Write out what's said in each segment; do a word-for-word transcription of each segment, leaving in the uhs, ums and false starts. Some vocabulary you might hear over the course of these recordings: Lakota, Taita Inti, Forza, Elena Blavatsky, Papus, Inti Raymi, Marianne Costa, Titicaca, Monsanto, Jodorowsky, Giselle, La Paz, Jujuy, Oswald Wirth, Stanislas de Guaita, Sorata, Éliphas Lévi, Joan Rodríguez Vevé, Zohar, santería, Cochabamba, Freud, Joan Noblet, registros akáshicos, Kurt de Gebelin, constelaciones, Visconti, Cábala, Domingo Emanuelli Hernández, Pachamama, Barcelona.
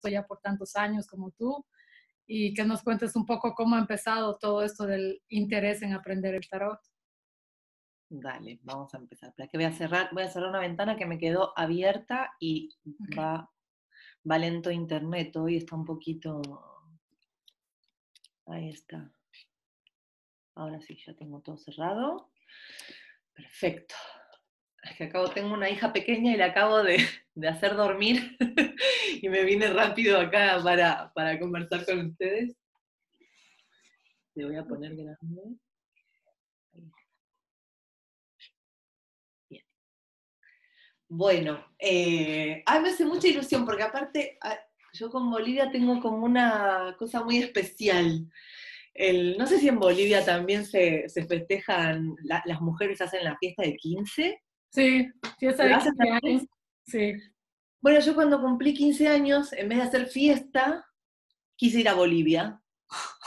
esto ya por tantos años como tú, y que nos cuentes un poco cómo ha empezado todo esto del interés en aprender el tarot. Dale, vamos a empezar. ¿Para qué voy a cerrar? Voy a cerrar una ventana que me quedó abierta y okay. va, va lento internet. Hoy está un poquito... Ahí está. Ahora sí, ya tengo todo cerrado. Perfecto. Es que acabo, tengo una hija pequeña y la acabo de, de hacer dormir y me vine rápido acá para, para conversar con ustedes. Le voy a poner grande. Bien. Bueno, eh, a mí me hace mucha ilusión porque aparte yo con Bolivia tengo como una cosa muy especial. El, no sé si en Bolivia también se, se festejan, la, las mujeres hacen la fiesta de quince. Sí, fiesta de quince años. Sí. Bueno, yo cuando cumplí quince años, en vez de hacer fiesta, quise ir a Bolivia.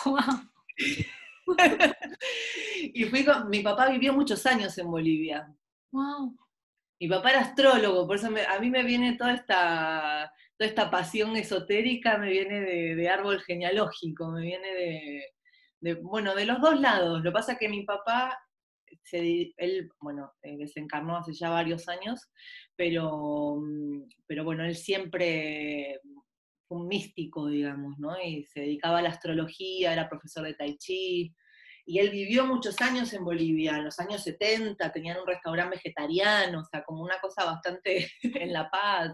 Wow. Y fui con, mi papá vivió muchos años en Bolivia. Wow. Mi papá era astrólogo, por eso me, a mí me viene toda esta, toda esta pasión esotérica, me viene de, de árbol genealógico, me viene de, de, bueno, de los dos lados. Lo que pasa es que mi papá... Se, él, bueno, desencarnó hace ya varios años, pero, pero bueno, él siempre fue un místico, digamos, ¿no? Y se dedicaba a la astrología, era profesor de tai chi, y él vivió muchos años en Bolivia, en los años setenta, tenían un restaurante vegetariano, o sea, como una cosa bastante en La Paz,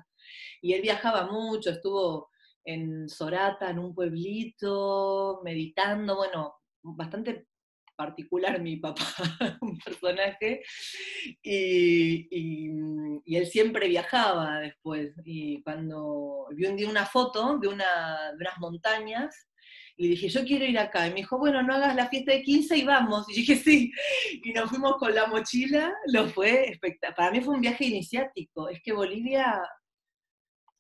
y él viajaba mucho, estuvo en Sorata, en un pueblito, meditando, bueno, bastante... particular mi papá, un personaje, y, y, y él siempre viajaba después, y cuando vi un día una foto de, una, de unas montañas, y dije, yo quiero ir acá, y me dijo, bueno, no hagas la fiesta de quince y vamos, y dije, sí, y nos fuimos con la mochila, lo fue espectacular, para mí fue un viaje iniciático, es que Bolivia...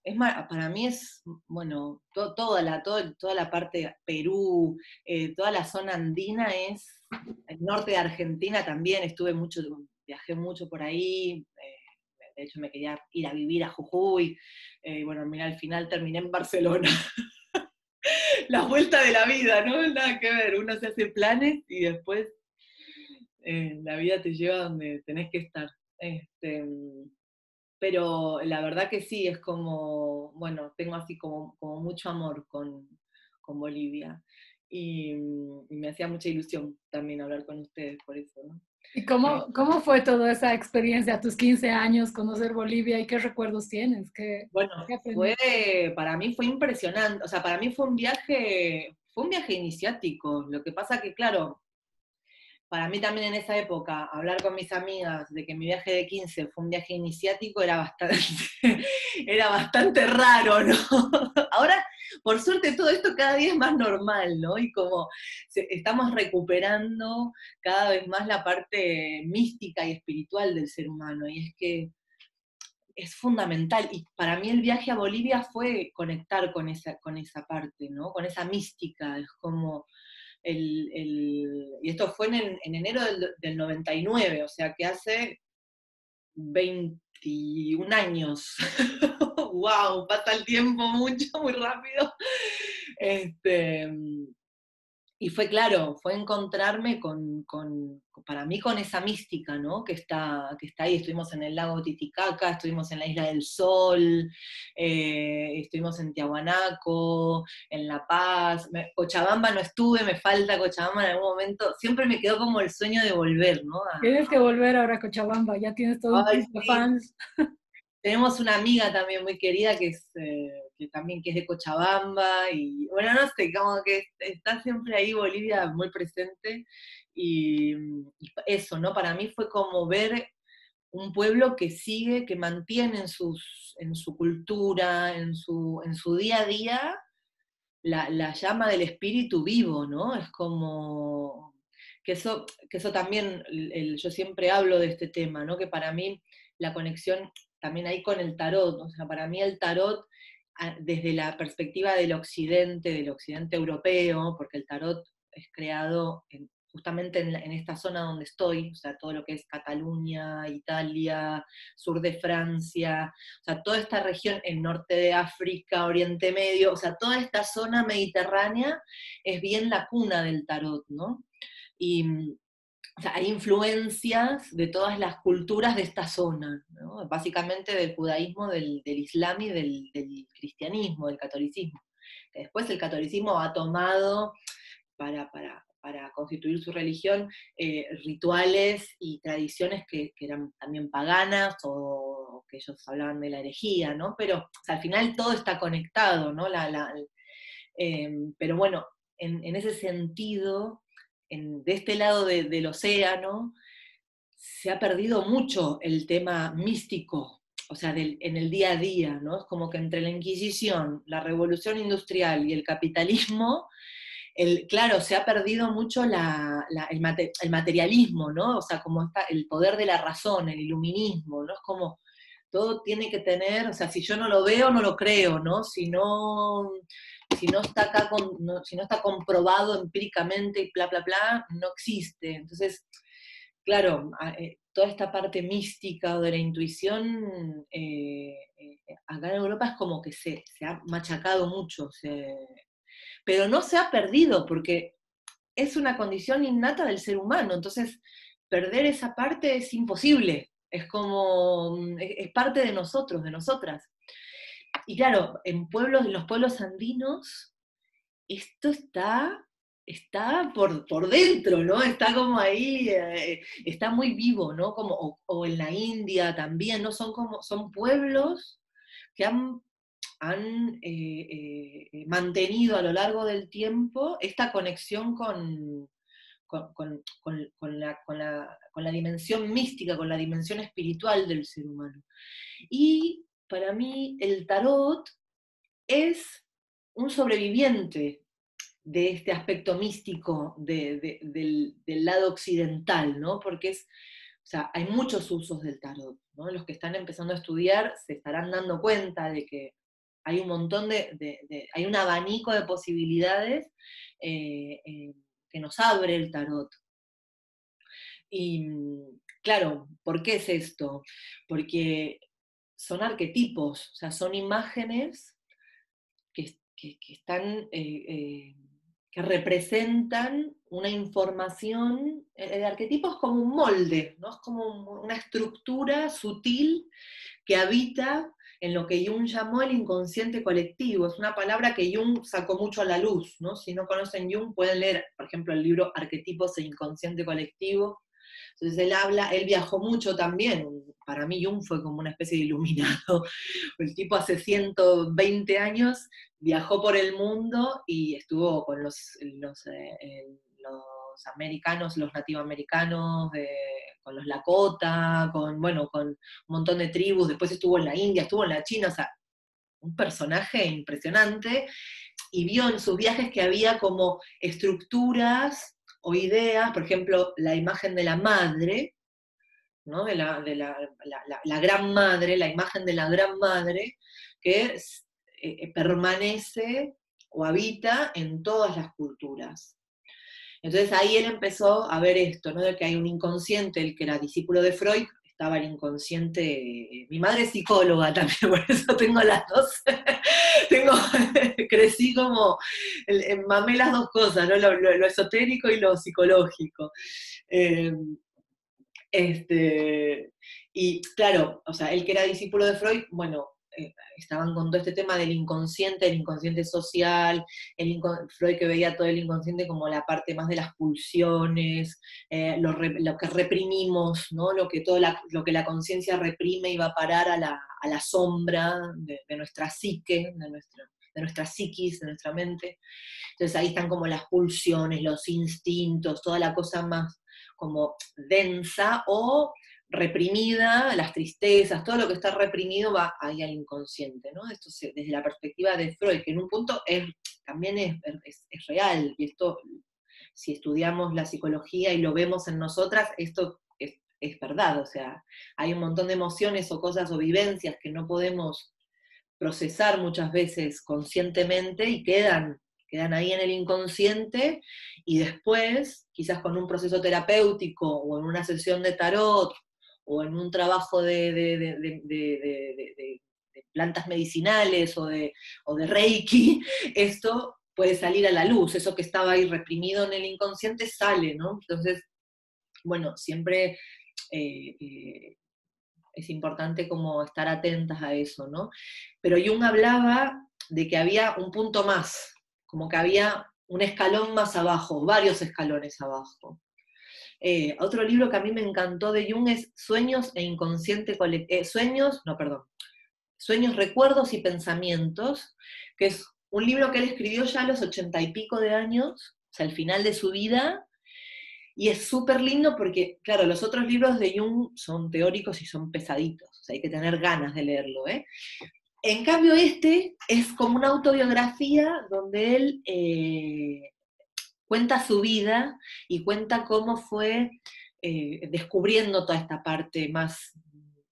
Es más, para mí es, bueno, to, toda, la, to, toda la parte Perú, eh, toda la zona andina es, el norte de Argentina también, estuve mucho, viajé mucho por ahí, eh, de hecho me quería ir a vivir a Jujuy, eh, bueno, mira, al final terminé en Barcelona. La vuelta de la vida, ¿no? Nada que ver, uno se hace planes y después eh, la vida te lleva donde tenés que estar. Este... Pero la verdad que sí, es como, bueno, tengo así como, como mucho amor con, con Bolivia. Y, y me hacía mucha ilusión también hablar con ustedes por eso, ¿no? ¿Y cómo, eh, cómo fue toda esa experiencia a tus quince años, conocer Bolivia y qué recuerdos tienes? ¿Qué, bueno, ¿qué fue, para mí fue impresionante, o sea, para mí fue un viaje, fue un viaje iniciático. Lo que pasa que, claro, para mí también en esa época, hablar con mis amigas de que mi viaje de quince fue un viaje iniciático era bastante, era bastante raro, ¿no? Ahora, por suerte, todo esto cada día es más normal, ¿no? Y como estamos recuperando cada vez más la parte mística y espiritual del ser humano, y es que es fundamental. Y para mí el viaje a Bolivia fue conectar con esa, con esa parte, ¿no? Con esa mística, es como... El, el, y esto fue en, el, en enero del, del noventa y nueve, o sea que hace veintiún años. ¡Wow! Pasa el tiempo mucho, muy rápido. Este, y fue claro, fue encontrarme con, con, para mí con esa mística, ¿no? que, está, que está ahí. Estuvimos en el lago Titicaca, estuvimos en la Isla del Sol, eh, estuvimos en Tiahuanaco, en La Paz, me, Cochabamba no estuve, me falta Cochabamba en algún momento, siempre me quedó como el sueño de volver, ¿no? A, tienes que volver ahora a Cochabamba, ya tienes todos tus fans. Tenemos una amiga también muy querida que es, eh, que también que es de Cochabamba, y bueno, no sé, como que está siempre ahí Bolivia muy presente, y, y eso, ¿no? Para mí fue como ver un pueblo que sigue, que mantiene en, sus, en su cultura, en su, en su día a día, la, la llama del espíritu vivo, ¿no? Es como, que eso, que eso también, el, el, yo siempre hablo de este tema, ¿no? Que para mí la conexión... también ahí con el tarot, o sea, para mí el tarot, desde la perspectiva del occidente, del occidente europeo, porque el tarot es creado en, justamente en, la, en esta zona donde estoy, o sea, todo lo que es Cataluña, Italia, sur de Francia, o sea, toda esta región, el norte de África, Oriente Medio, o sea, toda esta zona mediterránea es bien la cuna del tarot, ¿no? Y o sea, hay influencias de todas las culturas de esta zona, ¿no? Básicamente del judaísmo, del, del islam y del, del cristianismo, del catolicismo. Después el catolicismo ha tomado para... para para constituir su religión, eh, rituales y tradiciones que, que eran también paganas, o que ellos hablaban de la herejía, ¿no? Pero o sea, al final todo está conectado, ¿no? La, la, el, eh, pero bueno, en, en ese sentido, en, de este lado de, del océano, se ha perdido mucho el tema místico, o sea, del, en el día a día, ¿no? Es como que entre la Inquisición, la Revolución Industrial y el capitalismo, El, claro, se ha perdido mucho la, la, el, mate, el materialismo, ¿no? O sea, como está el poder de la razón, el iluminismo, ¿no? Es como, todo tiene que tener, o sea, si yo no lo veo, no lo creo, ¿no? Si no, si no está acá con, no, si no está comprobado empíricamente y bla, bla, bla, no existe. Entonces, claro, toda esta parte mística o de la intuición, eh, acá en Europa es como que se, se ha machacado mucho, se... pero no se ha perdido, porque es una condición innata del ser humano, entonces perder esa parte es imposible, es como, es parte de nosotros, de nosotras. Y claro, en pueblos, en los pueblos andinos, esto está, está por, por dentro, ¿no? Está como ahí, eh, está muy vivo, ¿no? Como, o, o en la India también, ¿no? Son como, son pueblos que han... han eh, eh, mantenido a lo largo del tiempo esta conexión con, con, con, con, con, la, con, la, con la dimensión mística, con la dimensión espiritual del ser humano. Y para mí el tarot es un sobreviviente de este aspecto místico de, de, del, del lado occidental, ¿no? Porque es... O sea, hay muchos usos del tarot, ¿no? Los que están empezando a estudiar se estarán dando cuenta de que hay un montón de... de, de hay un abanico de posibilidades eh, eh, que nos abre el tarot. Y claro, ¿por qué es esto? Porque son arquetipos, o sea, son imágenes que, que, que están... Eh, eh, que representan una información, el arquetipo es como un molde, ¿no? Es como una estructura sutil que habita en lo que Jung llamó el inconsciente colectivo, es una palabra que Jung sacó mucho a la luz, ¿no? Si no conocen Jung pueden leer, por ejemplo, el libro Arquetipos e Inconsciente Colectivo. Entonces él habla, él viajó mucho también, para mí Jung fue como una especie de iluminado, el tipo hace ciento veinte años viajó por el mundo y estuvo con los, los, eh, los americanos, los nativoamericanos, eh, con los Lakota, con, bueno, con un montón de tribus, después estuvo en la India, estuvo en la China, o sea, un personaje impresionante, y vio en sus viajes que había como estructuras o ideas, por ejemplo, la imagen de la madre, ¿no? de, la, de la, la, la, la gran madre, la imagen de la gran madre, que es, eh, permanece o habita en todas las culturas. Entonces ahí él empezó a ver esto, ¿no? De que hay un inconsciente, el que era discípulo de Freud, estaba el inconsciente, mi madre es psicóloga también, por eso tengo las dos, tengo, crecí como, mamé las dos cosas, ¿no? lo, lo, lo esotérico y lo psicológico. Eh, este, y claro, o sea, él que era discípulo de Freud, bueno, eh, estaban con todo este tema del inconsciente, el inconsciente social, el inco- Freud que veía todo el inconsciente como la parte más de las pulsiones, eh, lo, re- lo que reprimimos, ¿no? Lo que, todo la, lo que la conciencia reprime y va a parar a la, a la sombra de, de nuestra psique, de nuestra, de nuestra psiquis, de nuestra mente. Entonces ahí están como las pulsiones, los instintos, toda la cosa más como densa o reprimida, las tristezas, todo lo que está reprimido va ahí al inconsciente, ¿no? Esto se, desde la perspectiva de Freud, que en un punto es, también es, es, es real, y esto, si estudiamos la psicología y lo vemos en nosotras, esto es, es verdad, o sea, hay un montón de emociones o cosas o vivencias que no podemos procesar muchas veces conscientemente y quedan quedan ahí en el inconsciente, y después, quizás con un proceso terapéutico, o en una sesión de tarot, o en un trabajo de, de, de, de, de, de, de, de plantas medicinales, o de, o de Reiki, esto puede salir a la luz, eso que estaba ahí reprimido en el inconsciente sale, ¿no? Entonces, bueno, siempre eh, eh, es importante como estar atentas a eso, ¿no? Pero Jung hablaba de que había un punto más, como que había un escalón más abajo, varios escalones abajo. Eh, otro libro que a mí me encantó de Jung es Sueños e Inconsciente Colectivo, eh, Sueños, no, perdón, Sueños, Recuerdos y Pensamientos, que es un libro que él escribió ya a los ochenta y pico de años, o sea, al final de su vida. Y es súper lindo porque, claro, los otros libros de Jung son teóricos y son pesaditos, o sea, hay que tener ganas de leerlo, ¿eh? En cambio este es como una autobiografía donde él eh, cuenta su vida y cuenta cómo fue eh, descubriendo toda esta parte más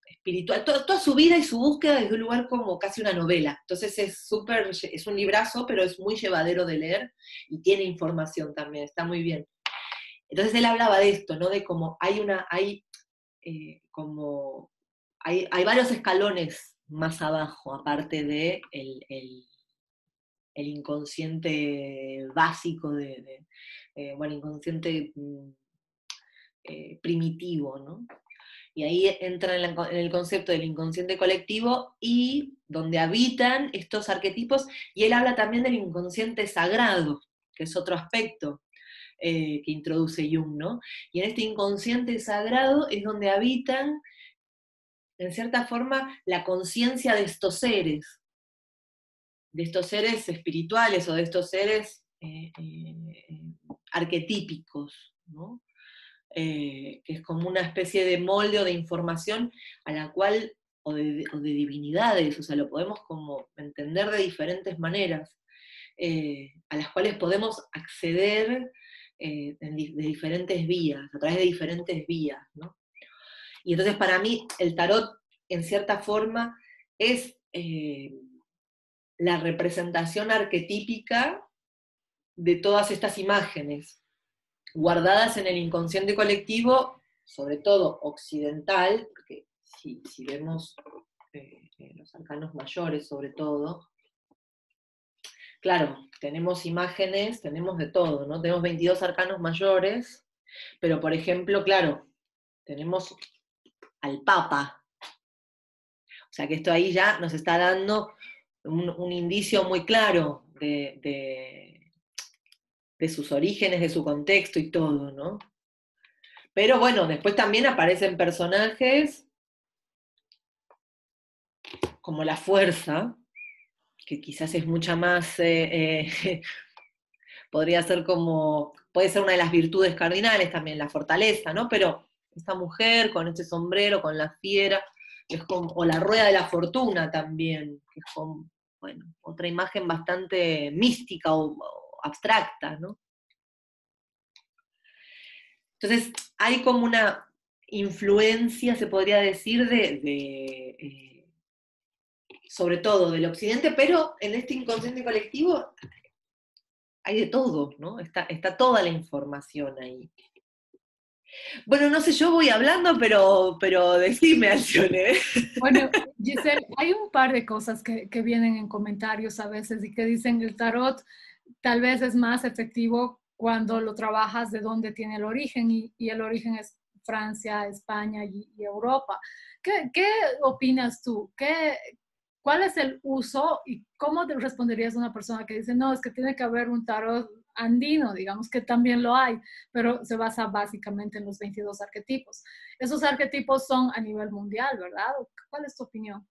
espiritual, to toda su vida y su búsqueda desde un lugar como casi una novela. Entonces es súper, es un librazo, pero es muy llevadero de leer y tiene información también, está muy bien. Entonces él hablaba de esto, ¿no? De cómo hay una, hay eh, como hay, hay varios escalones más abajo, aparte de el, el, el inconsciente básico de, de eh, bueno, inconsciente eh, primitivo, ¿no? Y ahí entra en, la, en el concepto del inconsciente colectivo y donde habitan estos arquetipos, y él habla también del inconsciente sagrado, que es otro aspecto. Eh, que introduce Jung, ¿no? Y en este inconsciente sagrado es donde habitan, en cierta forma, la conciencia de estos seres, de estos seres espirituales o de estos seres eh, eh, arquetípicos, ¿no? Eh, que es como una especie de molde o de información a la cual, o de, o de divinidades, o sea, lo podemos como entender de diferentes maneras, eh, a las cuales podemos acceder Eh, de diferentes vías, a través de diferentes vías, ¿no? Y entonces para mí el tarot, en cierta forma, es eh, la representación arquetípica de todas estas imágenes, guardadas en el inconsciente colectivo, sobre todo occidental, porque si, si vemos eh, los arcanos mayores sobre todo, claro, tenemos imágenes, tenemos de todo, ¿no? Tenemos veintidós arcanos mayores, pero por ejemplo, claro, tenemos al Papa. O sea que esto ahí ya nos está dando un, un indicio muy claro de, de, de sus orígenes, de su contexto y todo, ¿no? Pero bueno, después también aparecen personajes como la Fuerza, que quizás es mucha más, eh, eh, podría ser como, puede ser una de las virtudes cardinales también, la fortaleza, ¿no? Pero esta mujer con este sombrero, con la fiera, es como, o la rueda de la fortuna también, que es como, bueno, otra imagen bastante mística o, o abstracta, ¿no? Entonces, hay como una influencia, se podría decir, de... de eh, sobre todo del occidente, pero en este inconsciente colectivo hay de todo, ¿no? Está, está toda la información ahí. Bueno, no sé, yo voy hablando, pero, pero decime, Alcyone. Bueno, Giselle, hay un par de cosas que, que vienen en comentarios a veces y que dicen el tarot tal vez es más efectivo cuando lo trabajas de dónde tiene el origen, y, y el origen es Francia, España y, y Europa. ¿Qué, qué opinas tú? ¿Qué... ¿Cuál es el uso y cómo te responderías a una persona que dice, no, es que tiene que haber un tarot andino, digamos que también lo hay, pero se basa básicamente en los veintidós arquetipos? Esos arquetipos son a nivel mundial, ¿verdad? ¿Cuál es tu opinión?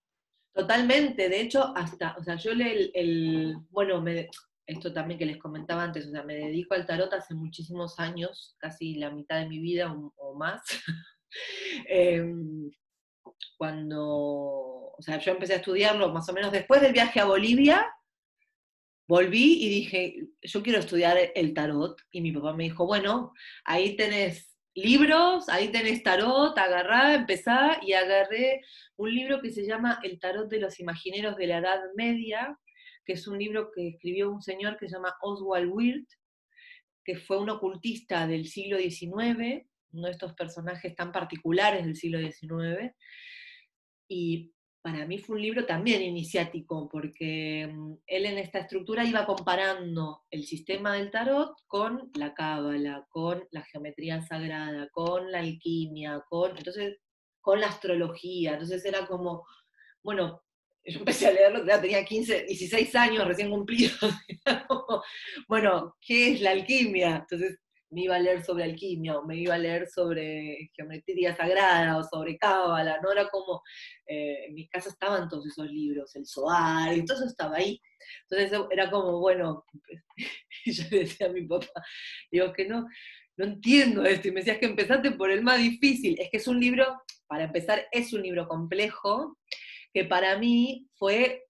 Totalmente, de hecho, hasta, o sea, yo le, el, el, bueno, me, esto también que les comentaba antes, o sea, me dedico al tarot hace muchísimos años, casi la mitad de mi vida o, o más. eh, Cuando, o sea, yo empecé a estudiarlo más o menos después del viaje a Bolivia, volví y dije, yo quiero estudiar el tarot, y mi papá me dijo, bueno, ahí tenés libros, ahí tenés tarot, agarrá, empezá, y agarré un libro que se llama El tarot de los imagineros de la Edad Media, que es un libro que escribió un señor que se llama Oswald Wirth, que fue un ocultista del siglo diecinueve, uno de estos personajes tan particulares del siglo diecinueve, y para mí fue un libro también iniciático, porque él en esta estructura iba comparando el sistema del tarot con la cábala, con la geometría sagrada, con la alquimia, con, entonces, con la astrología. Entonces era como, bueno, yo empecé a leerlo, ya tenía quince, dieciséis años recién cumplidos. Bueno, ¿qué es la alquimia? Entonces me iba a leer sobre alquimia, o me iba a leer sobre geometría sagrada, o sobre cábala, no era como, eh, en mi casa estaban todos esos libros, el Zohar, y todo eso estaba ahí. Entonces era como, bueno, y yo le decía a mi papá, digo, que no, no entiendo esto, y me decías que empezaste por el más difícil. Es que es un libro, para empezar, es un libro complejo, que para mí fue,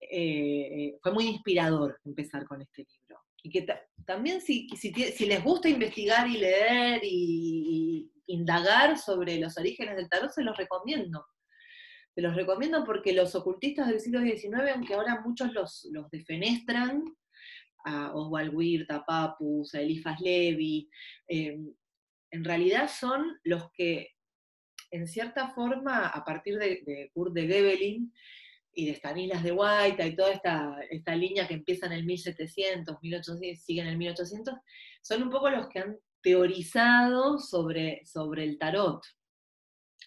eh, fue muy inspirador empezar con este libro. Y que también si, si, si les gusta investigar y leer y, y indagar sobre los orígenes del tarot, se los recomiendo. Se los recomiendo porque los ocultistas del siglo diecinueve, aunque ahora muchos los, los defenestran, a Oswald Wirth, a Papus, a Éliphas Lévi, eh, en realidad son los que, en cierta forma, a partir de, de Kurt de Gebelin, y de Stanislas de Guaita, y toda esta, esta línea que empieza en el mil setecientos, mil ochocientos, sigue en el mil ochocientos, son un poco los que han teorizado sobre, sobre el tarot.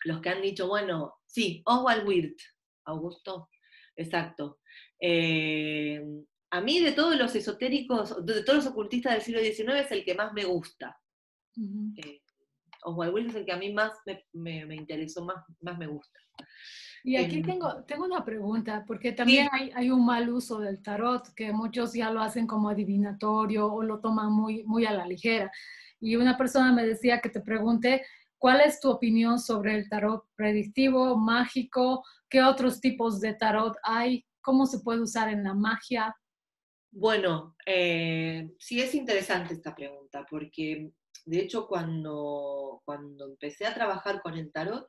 Los que han dicho, bueno, sí, Oswald Wirth, Augusto, exacto. Eh, a mí de todos los esotéricos, de todos los ocultistas del siglo diecinueve es el que más me gusta. Uh-huh. eh, Oswald Wirth es el que a mí más me, me, me interesó, más, más me gusta. Y aquí tengo, tengo una pregunta, porque también sí. hay, hay un mal uso del tarot, que muchos ya lo hacen como adivinatorio o lo toman muy, muy a la ligera. Y una persona me decía que te pregunte, ¿cuál es tu opinión sobre el tarot predictivo, mágico? ¿Qué otros tipos de tarot hay? ¿Cómo se puede usar en la magia? Bueno, eh, sí es interesante esta pregunta, porque de hecho cuando, cuando empecé a trabajar con el tarot,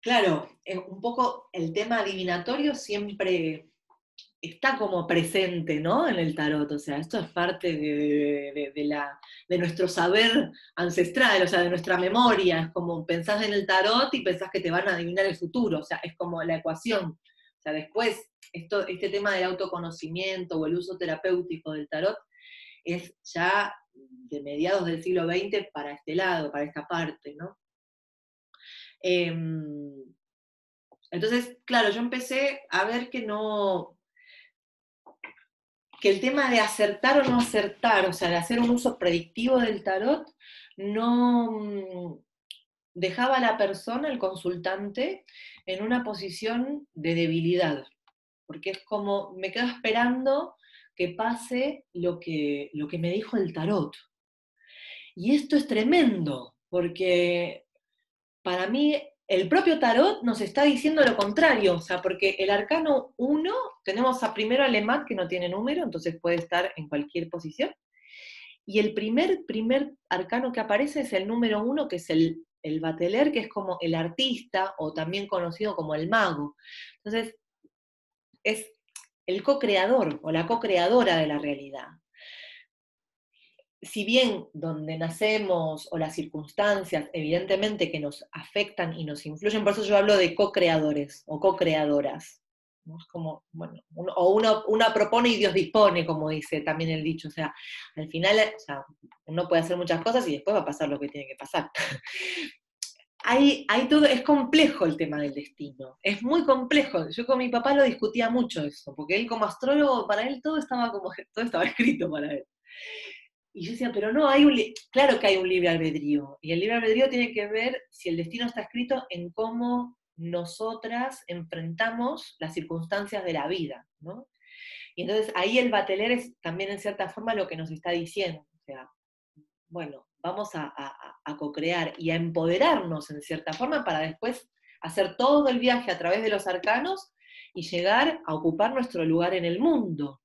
claro, un poco el tema adivinatorio siempre está como presente, ¿no? En el tarot, o sea, esto es parte de, de, de, la, de nuestro saber ancestral, o sea, de nuestra memoria. Es como pensás en el tarot y pensás que te van a adivinar el futuro, o sea, es como la ecuación. O sea, después, esto, este tema del autoconocimiento o el uso terapéutico del tarot es ya de mediados del siglo veinte para este lado, para esta parte, ¿no? Entonces, claro, yo empecé a ver que no, que el tema de acertar o no acertar, o sea, de hacer un uso predictivo del tarot, no dejaba a la persona, el consultante, en una posición de debilidad, porque es como, me quedo esperando que pase lo que, lo que me dijo el tarot. Y esto es tremendo, porque para mí, el propio tarot nos está diciendo lo contrario, o sea, porque el arcano uno, tenemos a primero a Lemat, que no tiene número, entonces puede estar en cualquier posición, y el primer, primer arcano que aparece es el número uno, que es el, el bateler, que es como el artista, o también conocido como el mago. Entonces, es el co-creador, o la co-creadora de la realidad. Si bien donde nacemos o las circunstancias evidentemente que nos afectan y nos influyen, por eso yo hablo de co-creadores o co-creadoras, ¿no? Es como, bueno, uno, o uno, uno propone y Dios dispone, como dice también el dicho, o sea, al final, o sea, uno puede hacer muchas cosas y después va a pasar lo que tiene que pasar. hay, hay todo, es complejo el tema del destino, es muy complejo. Yo con mi papá lo discutía mucho eso, porque él como astrólogo, para él todo estaba, como, todo estaba escrito para él. Y yo decía, pero no, hay un claro que hay un libre albedrío, y el libre albedrío tiene que ver si el destino está escrito en cómo nosotras enfrentamos las circunstancias de la vida, ¿no? Y entonces ahí el bateler es también en cierta forma lo que nos está diciendo, o sea, bueno, vamos a, a, a co-crear y a empoderarnos en cierta forma para después hacer todo el viaje a través de los arcanos y llegar a ocupar nuestro lugar en el mundo,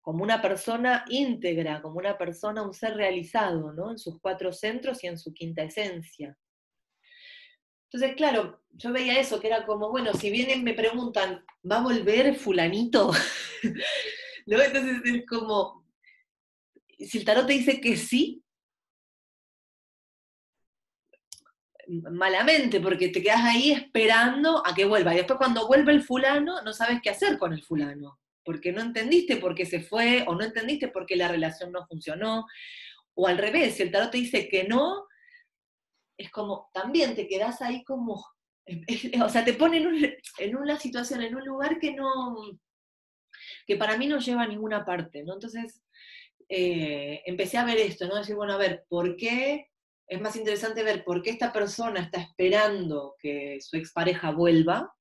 como una persona íntegra, como una persona, un ser realizado, ¿no? En sus cuatro centros y en su quinta esencia. Entonces, claro, yo veía eso, que era como, bueno, si vienen me preguntan, ¿va a volver fulanito? ¿No? Entonces es como, si el tarot te dice que sí, malamente, porque te quedas ahí esperando a que vuelva. Y después cuando vuelve el fulano, no sabes qué hacer con el fulano, porque no entendiste por qué se fue, o no entendiste por qué la relación no funcionó, o al revés, si el tarot te dice que no, es como, también te quedás ahí como, o sea, te pone en, un, en una situación, en un lugar que no, que para mí no lleva a ninguna parte, ¿no? Entonces, eh, empecé a ver esto, ¿no? Decir, bueno, a ver, ¿por qué? Es más interesante ver por qué esta persona está esperando que su expareja vuelva,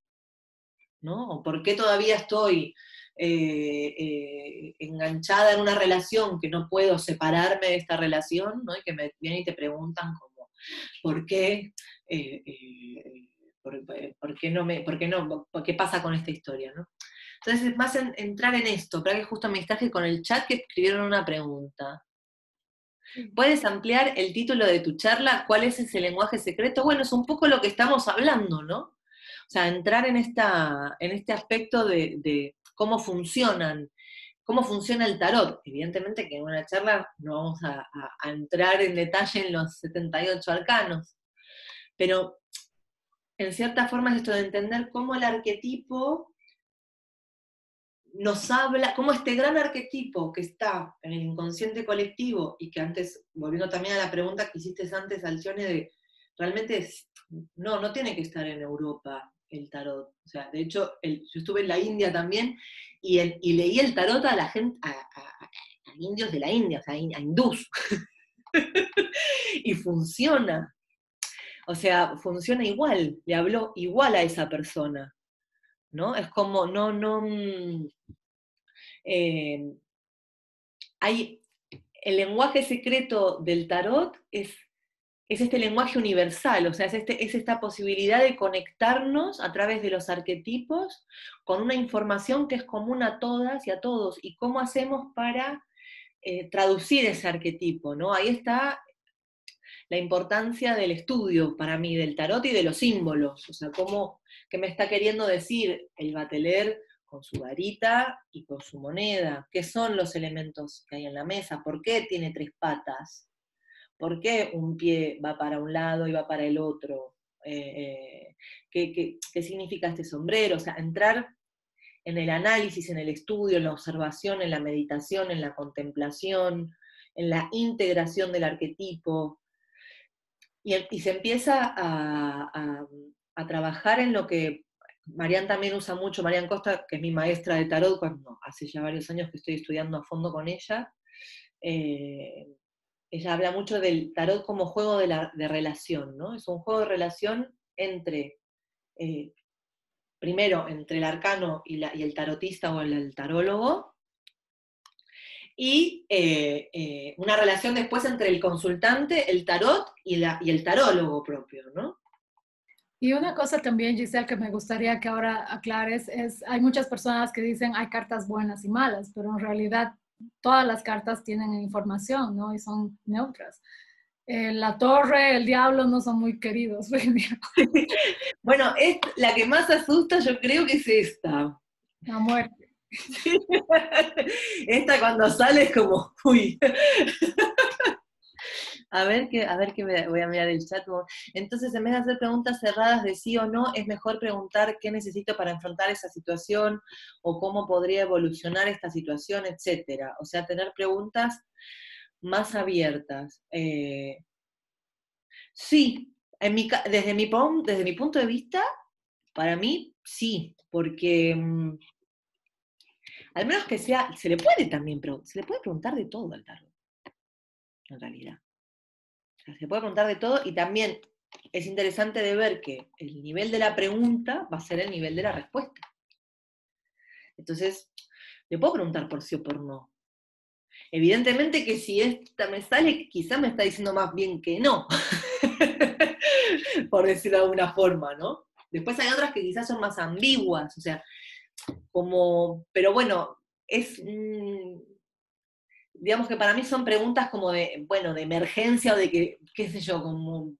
¿no? O por qué todavía estoy eh, eh, enganchada en una relación que no puedo separarme de esta relación, ¿no? Y que me vienen y te preguntan como, ¿por qué? Eh, eh, por, por qué no me, por qué no, por qué pasa con esta historia, ¿no? Entonces es más en, entrar en esto, para que justo me distraje con el chat que escribieron una pregunta. ¿Puedes ampliar el título de tu charla? ¿Cuál es ese lenguaje secreto? Bueno, es un poco lo que estamos hablando, ¿no? O sea, entrar en, esta, en este aspecto de, de cómo funcionan, cómo funciona el tarot. Evidentemente que en una charla no vamos a, a, a entrar en detalle en los setenta y ocho arcanos, pero en cierta forma es esto de entender cómo el arquetipo nos habla, como este gran arquetipo que está en el inconsciente colectivo, y que antes, volviendo también a la pregunta que hiciste antes, Alcyone, de realmente, es, no, no tiene que estar en Europa el tarot. O sea, de hecho, el, yo estuve en la India también, y, el, y leí el tarot a la gente, a, a, a indios de la India, o sea, a hindús. Y funciona. O sea, funciona igual, le habló igual a esa persona, ¿no? Es como, no, no... Eh, hay, el lenguaje secreto del tarot es, es este lenguaje universal, o sea, es, este, es esta posibilidad de conectarnos a través de los arquetipos con una información que es común a todas y a todos, y cómo hacemos para eh, traducir ese arquetipo, ¿no? Ahí está la importancia del estudio para mí, del tarot y de los símbolos, o sea, cómo, qué me está queriendo decir el bateler con su varita y con su moneda, qué son los elementos que hay en la mesa, por qué tiene tres patas, por qué un pie va para un lado y va para el otro, eh, eh, ¿qué, qué, qué significa este sombrero, o sea, entrar en el análisis, en el estudio, en la observación, en la meditación, en la contemplación, en la integración del arquetipo. Y se empieza a, a, a trabajar en lo que Marianne también usa mucho, Marianne Costa, que es mi maestra de tarot, cuando hace ya varios años que estoy estudiando a fondo con ella, eh, ella habla mucho del tarot como juego de, la, de relación, ¿no? Es un juego de relación entre, eh, primero, entre el arcano y, la, y el tarotista o el, el tarólogo, y eh, eh, una relación después entre el consultante, el tarot y, la, y el tarólogo propio, ¿no? Y una cosa también, Giselle, que me gustaría que ahora aclares es, hay muchas personas que dicen hay cartas buenas y malas, pero en realidad todas las cartas tienen información, ¿no? Y son neutras. Eh, la torre, el diablo no son muy queridos. Bueno, es la que más asusta, yo creo que es esta. La muerte. Esta cuando sale es como, uy. A ver que, a ver que me, voy a mirar el chat. Entonces, en vez de hacer preguntas cerradas de sí o no, es mejor preguntar qué necesito para enfrentar esa situación, o cómo podría evolucionar esta situación, etcétera. O sea, tener preguntas más abiertas. Eh, sí, en mi, desde, mi, desde mi punto de vista, para mí, sí, porque... Al menos que sea, se le puede también, pero se le puede preguntar de todo al tarot, en realidad. O sea, se le puede preguntar de todo, y también es interesante de ver que el nivel de la pregunta va a ser el nivel de la respuesta. Entonces, le puedo preguntar por sí o por no. Evidentemente que si esta me sale, quizá me está diciendo más bien que no, por decirlo de alguna forma, ¿no? Después hay otras que quizás son más ambiguas, o sea... Como, pero bueno, es, mmm, digamos que para mí son preguntas como de, bueno, de emergencia, o de que, qué sé yo, como,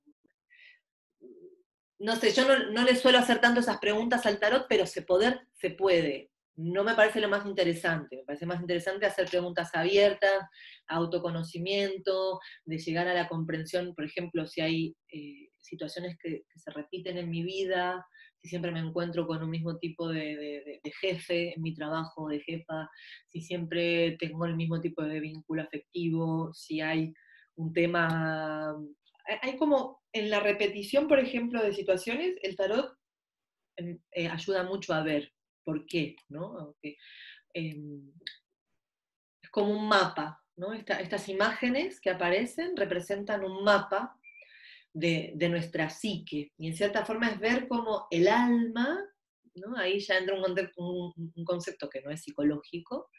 no sé, yo no, no le suelo hacer tanto esas preguntas al tarot, pero se poder, se puede. No me parece lo más interesante, me parece más interesante hacer preguntas abiertas, autoconocimiento, de llegar a la comprensión, por ejemplo, si hay eh, situaciones que, que se repiten en mi vida, si siempre me encuentro con un mismo tipo de, de, de jefe en mi trabajo, de jefa, si siempre tengo el mismo tipo de vínculo afectivo, si hay un tema... Hay como, en la repetición, por ejemplo, de situaciones, el tarot eh, ayuda mucho a ver. ¿Por qué? ¿No? Okay. Eh, es como un mapa, ¿no? Esta, estas imágenes que aparecen representan un mapa de, de nuestra psique, y en cierta forma es ver cómo el alma, ¿no? Ahí ya entra un, un, un concepto que no es psicológico,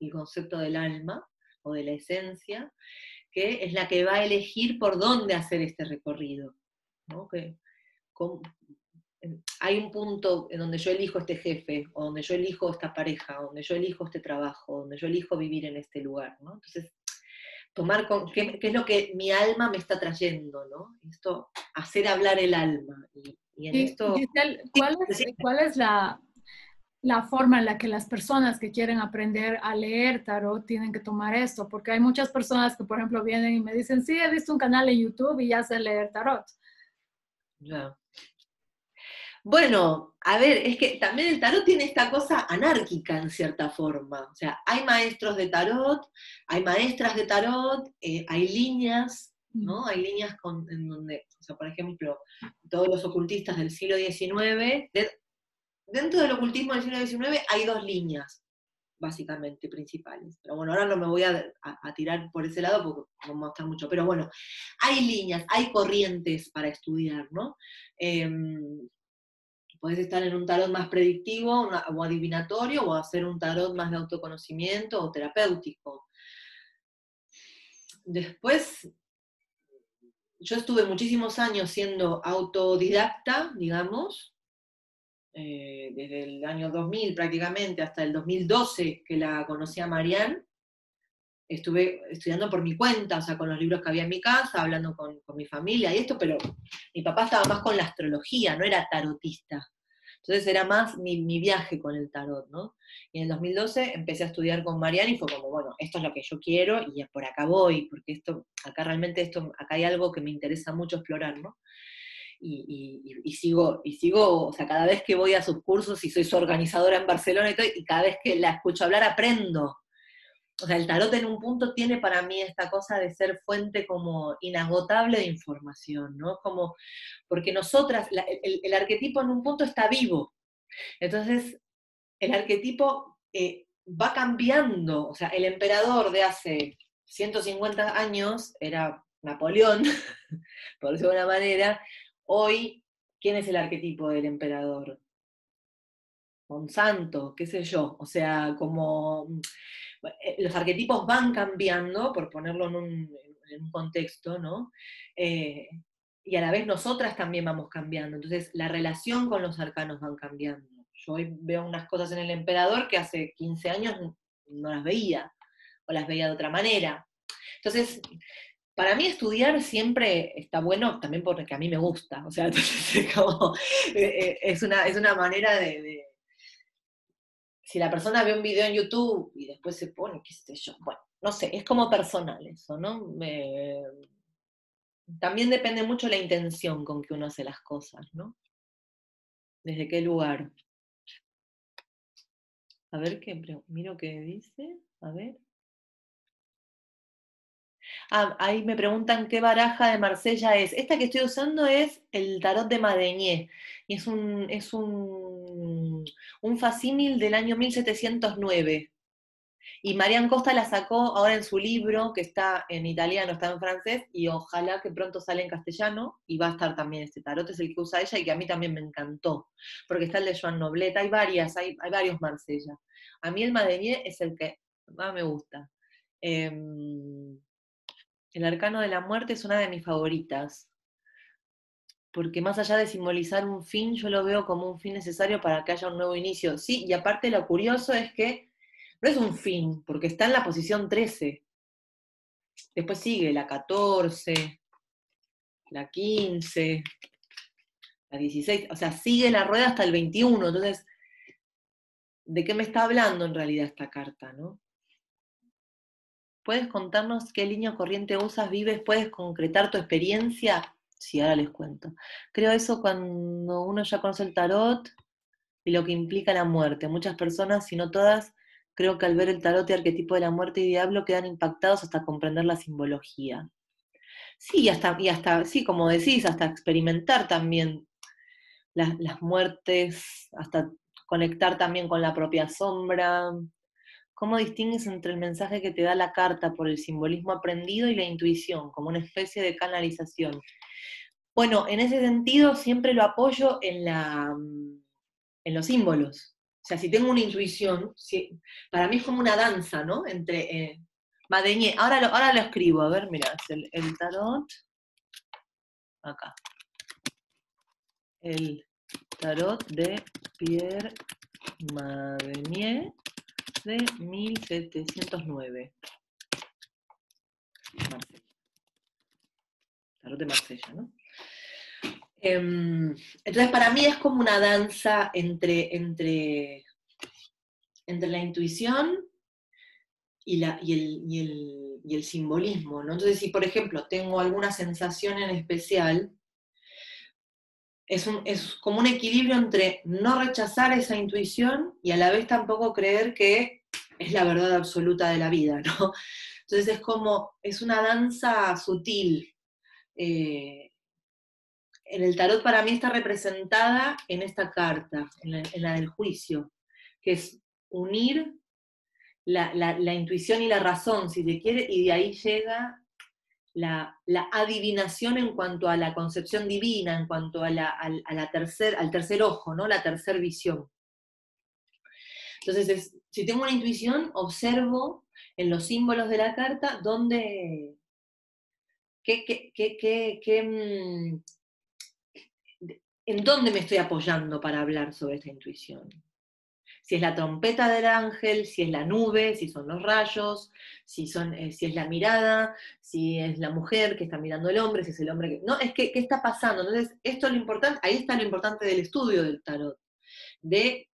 el concepto del alma o de la esencia, que es la que va a elegir por dónde hacer este recorrido, ¿no? Que, con, hay un punto en donde yo elijo este jefe, o donde yo elijo esta pareja, o donde yo elijo este trabajo, donde yo elijo vivir en este lugar, ¿no? Entonces, tomar con, ¿qué, qué es lo que mi alma me está trayendo, ¿no? Esto, hacer hablar el alma. Y, y en y, esto... Y tal, ¿cuál es, cuál es la, la forma en la que las personas que quieren aprender a leer tarot tienen que tomar esto? Porque hay muchas personas que, por ejemplo, vienen y me dicen, sí, he visto un canal en YouTube y ya sé leer tarot. Ya. Yeah. Bueno, a ver, es que también el tarot tiene esta cosa anárquica en cierta forma. O sea, hay maestros de tarot, hay maestras de tarot, eh, hay líneas, ¿no? Hay líneas con, en donde, o sea, por ejemplo, todos los ocultistas del siglo diecinueve, de, dentro del ocultismo del siglo diecinueve hay dos líneas, básicamente, principales. Pero bueno, ahora no me voy a, a, a tirar por ese lado porque no me va a gustar mucho. Pero bueno, hay líneas, hay corrientes para estudiar, ¿no? Eh, Podés estar en un tarot más predictivo una, o adivinatorio, o hacer un tarot más de autoconocimiento o terapéutico. Después, yo estuve muchísimos años siendo autodidacta, digamos, eh, desde el año dos mil prácticamente hasta el dos mil doce que la conocí a Marianne. Estuve estudiando por mi cuenta, o sea, con los libros que había en mi casa, hablando con, con mi familia y esto, pero mi papá estaba más con la astrología, no era tarotista. Entonces era más mi, mi viaje con el tarot, ¿no? Y en el dos mil doce empecé a estudiar con Marianne y fue como, bueno, esto es lo que yo quiero y por acá voy, porque esto, acá realmente esto, acá hay algo que me interesa mucho explorar, ¿no? Y, y, y sigo, y sigo, o sea, cada vez que voy a sus cursos y soy su organizadora en Barcelona y todo, y cada vez que la escucho hablar aprendo. O sea, el tarot en un punto tiene para mí esta cosa de ser fuente como inagotable de información, ¿no? Como, porque nosotras, la, el, el arquetipo en un punto está vivo. Entonces, el arquetipo eh, va cambiando. O sea, el emperador de hace ciento cincuenta años era Napoleón, por decirlo de una manera. Hoy, ¿quién es el arquetipo del emperador? Monsanto, qué sé yo. O sea, como... Los arquetipos van cambiando, por ponerlo en un, en un contexto, ¿no? Eh, y a la vez nosotras también vamos cambiando. Entonces, la relación con los arcanos van cambiando. Yo hoy veo unas cosas en el emperador que hace quince años no las veía, o las veía de otra manera. Entonces, para mí estudiar siempre está bueno, también porque a mí me gusta. O sea, entonces, es, como, es, una, es una manera de... de si la persona ve un video en YouTube y después se pone, qué sé yo, bueno, no sé, es como personal eso, ¿no? Eh, también depende mucho la intención con que uno hace las cosas, ¿no? ¿Desde qué lugar? A ver, qué miro qué dice, a ver. Ah, ahí me preguntan qué baraja de Marsella es. Esta que estoy usando es el tarot de Madenier, y es un... Es un un facímil del año mil setecientos nueve, y Marianne Costa la sacó ahora en su libro, que está en italiano, está en francés, y ojalá que pronto salga en castellano, y va a estar también este tarot, es el que usa ella, y que a mí también me encantó, porque está el de Joan Noblet, hay varias, hay, hay varios Marsella. A mí el Madenier es el que más me gusta. Eh, el Arcano de la Muerte es una de mis favoritas, porque más allá de simbolizar un fin, yo lo veo como un fin necesario para que haya un nuevo inicio. Sí, y aparte lo curioso es que no es un fin, porque está en la posición trece. Después sigue la catorce, la quince, la dieciséis, o sea, sigue la rueda hasta el veintiuno, entonces, ¿de qué me está hablando en realidad esta carta, no? ¿Puedes contarnos qué línea corriente usas, vives? ¿Puedes concretar tu experiencia? Sí, ahora les cuento. Creo eso cuando uno ya conoce el tarot y lo que implica la muerte. Muchas personas, si no todas, creo que al ver el tarot y arquetipo de la muerte y diablo quedan impactados hasta comprender la simbología. Sí, y hasta, y hasta sí, como decís, hasta experimentar también las, las muertes, hasta conectar también con la propia sombra. ¿Cómo distingues entre el mensaje que te da la carta por el simbolismo aprendido y la intuición, como una especie de canalización? Bueno, en ese sentido siempre lo apoyo en, la, en los símbolos. O sea, si tengo una intuición, si, para mí es como una danza, ¿no? Entre eh, Madenier, ahora lo, ahora lo escribo, a ver, mirá, es el, el tarot, acá. El tarot de Pierre Madenier, de mil setecientos nueve. Marsella. Tarot de Marsella, ¿no? Entonces para mí es como una danza entre, entre, entre la intuición y, la, y, el, y, el, y el simbolismo, ¿no? Entonces si por ejemplo tengo alguna sensación en especial, es, un, es como un equilibrio entre no rechazar esa intuición y a la vez tampoco creer que es la verdad absoluta de la vida, ¿no? Entonces es como, es una danza sutil. Eh, en el tarot para mí está representada en esta carta, en la, en la del juicio, que es unir la, la, la intuición y la razón, si se quiere, y de ahí llega la, la adivinación en cuanto a la concepción divina, en cuanto a la, a, a la tercer, al tercer ojo, ¿no? La tercer visión. Entonces, es, si tengo una intuición, observo en los símbolos de la carta dónde... ¿Qué, qué, qué, qué, qué, ¿En dónde me estoy apoyando para hablar sobre esta intuición? Si es la trompeta del ángel, si es la nube, si son los rayos, si, son, eh, si es la mirada, si es la mujer que está mirando al hombre, si es el hombre que... No, es que, ¿qué está pasando? Entonces, esto es lo importante, ahí está lo importante del estudio del tarot, de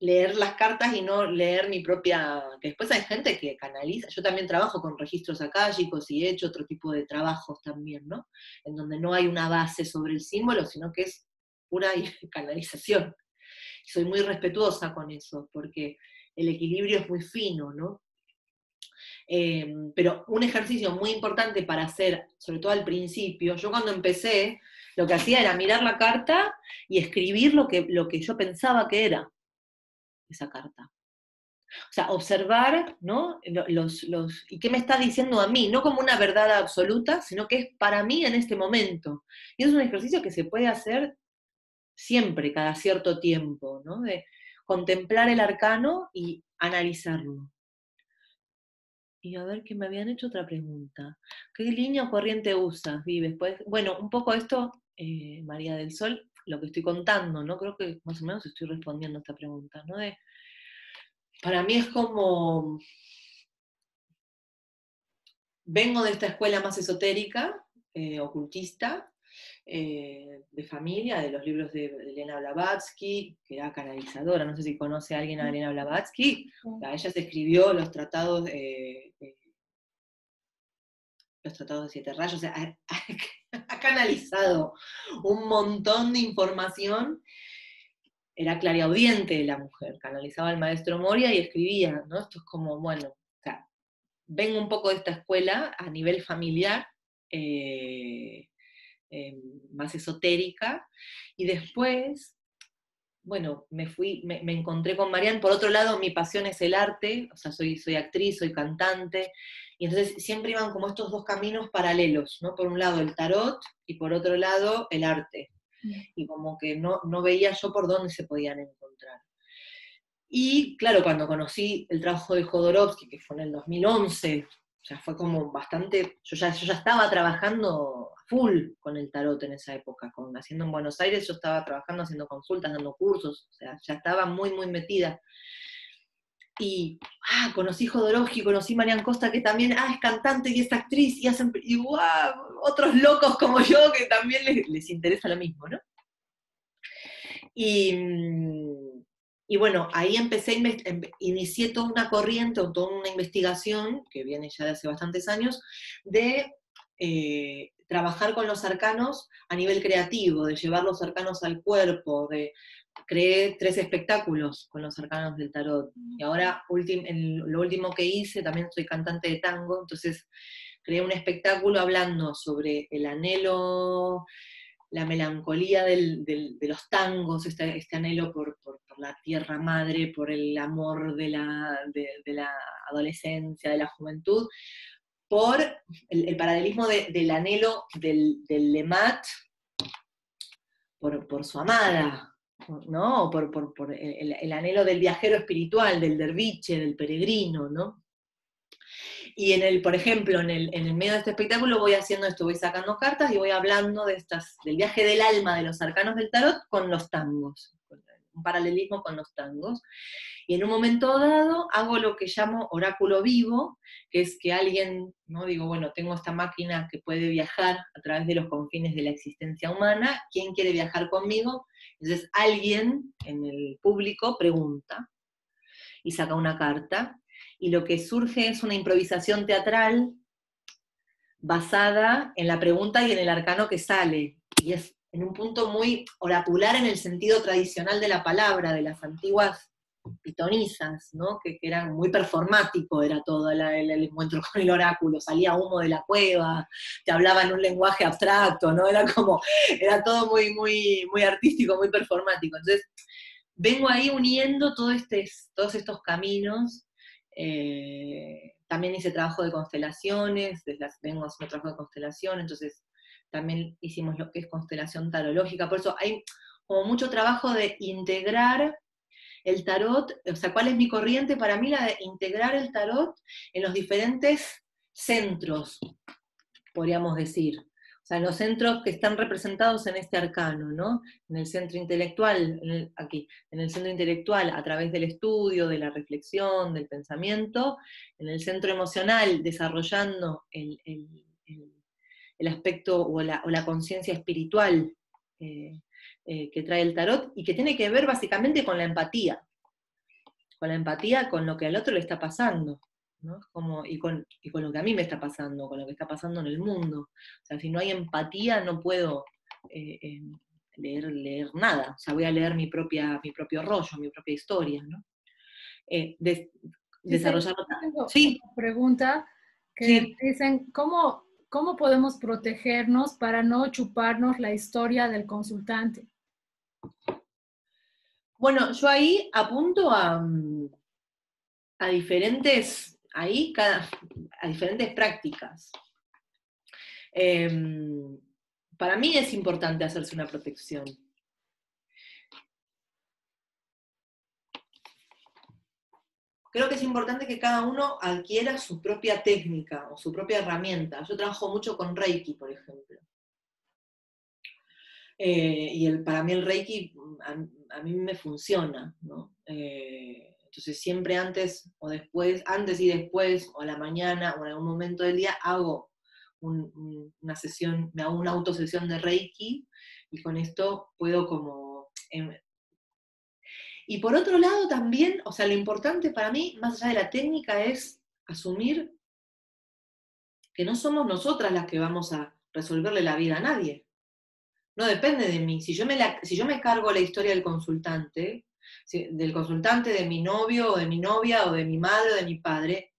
leer las cartas y no leer mi propia... que después hay gente que canaliza, yo también trabajo con registros akáshicos y he hecho otro tipo de trabajos también, ¿no? En donde no hay una base sobre el símbolo, sino que es pura canalización. Soy muy respetuosa con eso, porque el equilibrio es muy fino, ¿no? Eh, pero un ejercicio muy importante para hacer, sobre todo al principio, yo cuando empecé, lo que hacía era mirar la carta y escribir lo que, lo que yo pensaba que era esa carta. O sea, observar, ¿no? Los, los, ¿y qué me está diciendo a mí? No como una verdad absoluta, sino que es para mí en este momento. Y es un ejercicio que se puede hacer siempre, cada cierto tiempo, ¿no? De contemplar el arcano y analizarlo. Y a ver, que me habían hecho otra pregunta. ¿Qué línea o corriente usas, Vives? Pues, bueno, un poco esto, eh, María del Sol, lo que estoy contando, ¿no? Creo que más o menos estoy respondiendo a esta pregunta, ¿no? De, para mí es como... Vengo de esta escuela más esotérica, eh, ocultista, Eh, de familia, de los libros de Elena Blavatsky, que era canalizadora, no sé si conoce a alguien a Elena Blavatsky, o sea, ella se escribió los tratados, eh, eh, los tratados de siete rayos, o sea, ha, ha, ha canalizado un montón de información, era clariaudiente la mujer, canalizaba al maestro Moria y escribía, ¿no? Esto es como, bueno, o sea, vengo un poco de esta escuela a nivel familiar, eh, Eh, más esotérica, y después, bueno, me fui, me, me encontré con Marianne. Por otro lado, mi pasión es el arte, o sea, soy, soy actriz, soy cantante, y entonces siempre iban como estos dos caminos paralelos, ¿no? Por un lado el tarot, y por otro lado el arte, y como que no, no veía yo por dónde se podían encontrar. Y claro, cuando conocí el trabajo de Jodorowsky, que fue en el dos mil once, o sea, fue como bastante, yo ya, yo ya estaba trabajando full con el tarot en esa época, con, haciendo en Buenos Aires, yo estaba trabajando, haciendo consultas, dando cursos, o sea, ya estaba muy, muy metida. Y, ah, conocí Jodorowsky, conocí Marianne Costa, que también, ah, es cantante y es actriz, y hacen, y wow, otros locos como yo, que también les, les interesa lo mismo, ¿no? Y, y bueno, ahí empecé, inicié toda una corriente o toda una investigación, que viene ya de hace bastantes años, de eh, trabajar con los arcanos a nivel creativo, de llevar los arcanos al cuerpo, de creé tres espectáculos con los arcanos del tarot. Y ahora, ultim, en lo último que hice, también soy cantante de tango, entonces creé un espectáculo hablando sobre el anhelo, la melancolía del, del, de los tangos, este, este anhelo por, por, por la tierra madre, por el amor de la, de, de la adolescencia, de la juventud, por el, el paralelismo de, del anhelo del, del Lemat por, por su amada, ¿no? O por, por, por el, el anhelo del viajero espiritual, del derviche, del peregrino, ¿no? Y en el, por ejemplo, en el, en el medio de este espectáculo voy haciendo esto, voy sacando cartas y voy hablando de estas, del viaje del alma de los arcanos del tarot con los tangos, un paralelismo con los tangos. Y en un momento dado hago lo que llamo oráculo vivo, que es que alguien, ¿no? Digo, bueno, tengo esta máquina que puede viajar a través de los confines de la existencia humana, ¿quién quiere viajar conmigo? Entonces alguien en el público pregunta y saca una carta, y lo que surge es una improvisación teatral basada en la pregunta y en el arcano que sale, y es en un punto muy oracular en el sentido tradicional de la palabra, de las antiguas pitonisas, ¿no? Que, que eran muy performático, era todo el, el, el encuentro con el oráculo, salía humo de la cueva, te hablaban un lenguaje abstracto, ¿no? Era como, era todo muy, muy, muy artístico, muy performático. Entonces, vengo ahí uniendo todo este, todos estos caminos. Eh, también hice trabajo de constelaciones, desde las, vengo haciendo trabajo de constelación, entonces también hicimos lo que es constelación tarológica, por eso hay como mucho trabajo de integrar el tarot, o sea, ¿cuál es mi corriente? Para mí la de integrar el tarot en los diferentes centros, podríamos decir. O sea, los centros que están representados en este arcano, ¿no? En el centro intelectual, en el, aquí, en el centro intelectual, a través del estudio, de la reflexión, del pensamiento, en el centro emocional, desarrollando el, el, el, el aspecto o la, o la conciencia espiritual eh, eh, que trae el tarot, y que tiene que ver básicamente con la empatía, con la empatía con lo que al otro le está pasando, ¿no? Como, y, con, y con lo que a mí me está pasando, con lo que está pasando en el mundo. O sea, si no hay empatía no puedo eh, eh, leer, leer nada. O sea, voy a leer mi, propia, mi propio rollo, mi propia historia, ¿no? Eh, de, desarrollarlo. Tengo sí. Una pregunta que sí. Dicen, ¿cómo, ¿cómo podemos protegernos para no chuparnos la historia del consultante? Bueno, yo ahí apunto a, a diferentes... Ahí cada, a diferentes prácticas. Eh, para mí es importante hacerse una protección. Creo que es importante que cada uno adquiera su propia técnica o su propia herramienta. Yo trabajo mucho con Reiki, por ejemplo. Eh, y el, para mí el Reiki a, a mí me funciona, ¿no? Eh, Entonces siempre antes o después, antes y después, o a la mañana, o en algún momento del día, hago un, un, una sesión, me hago una autosesión de Reiki, y con esto puedo como... Eh. Y por otro lado también, o sea, lo importante para mí, más allá de la técnica, es asumir que no somos nosotras las que vamos a resolverle la vida a nadie. No depende de mí. Si yo me, la, si yo me cargo la historia del consultante... del consultante, de mi novio, o de mi novia, o de mi madre, o de mi padre,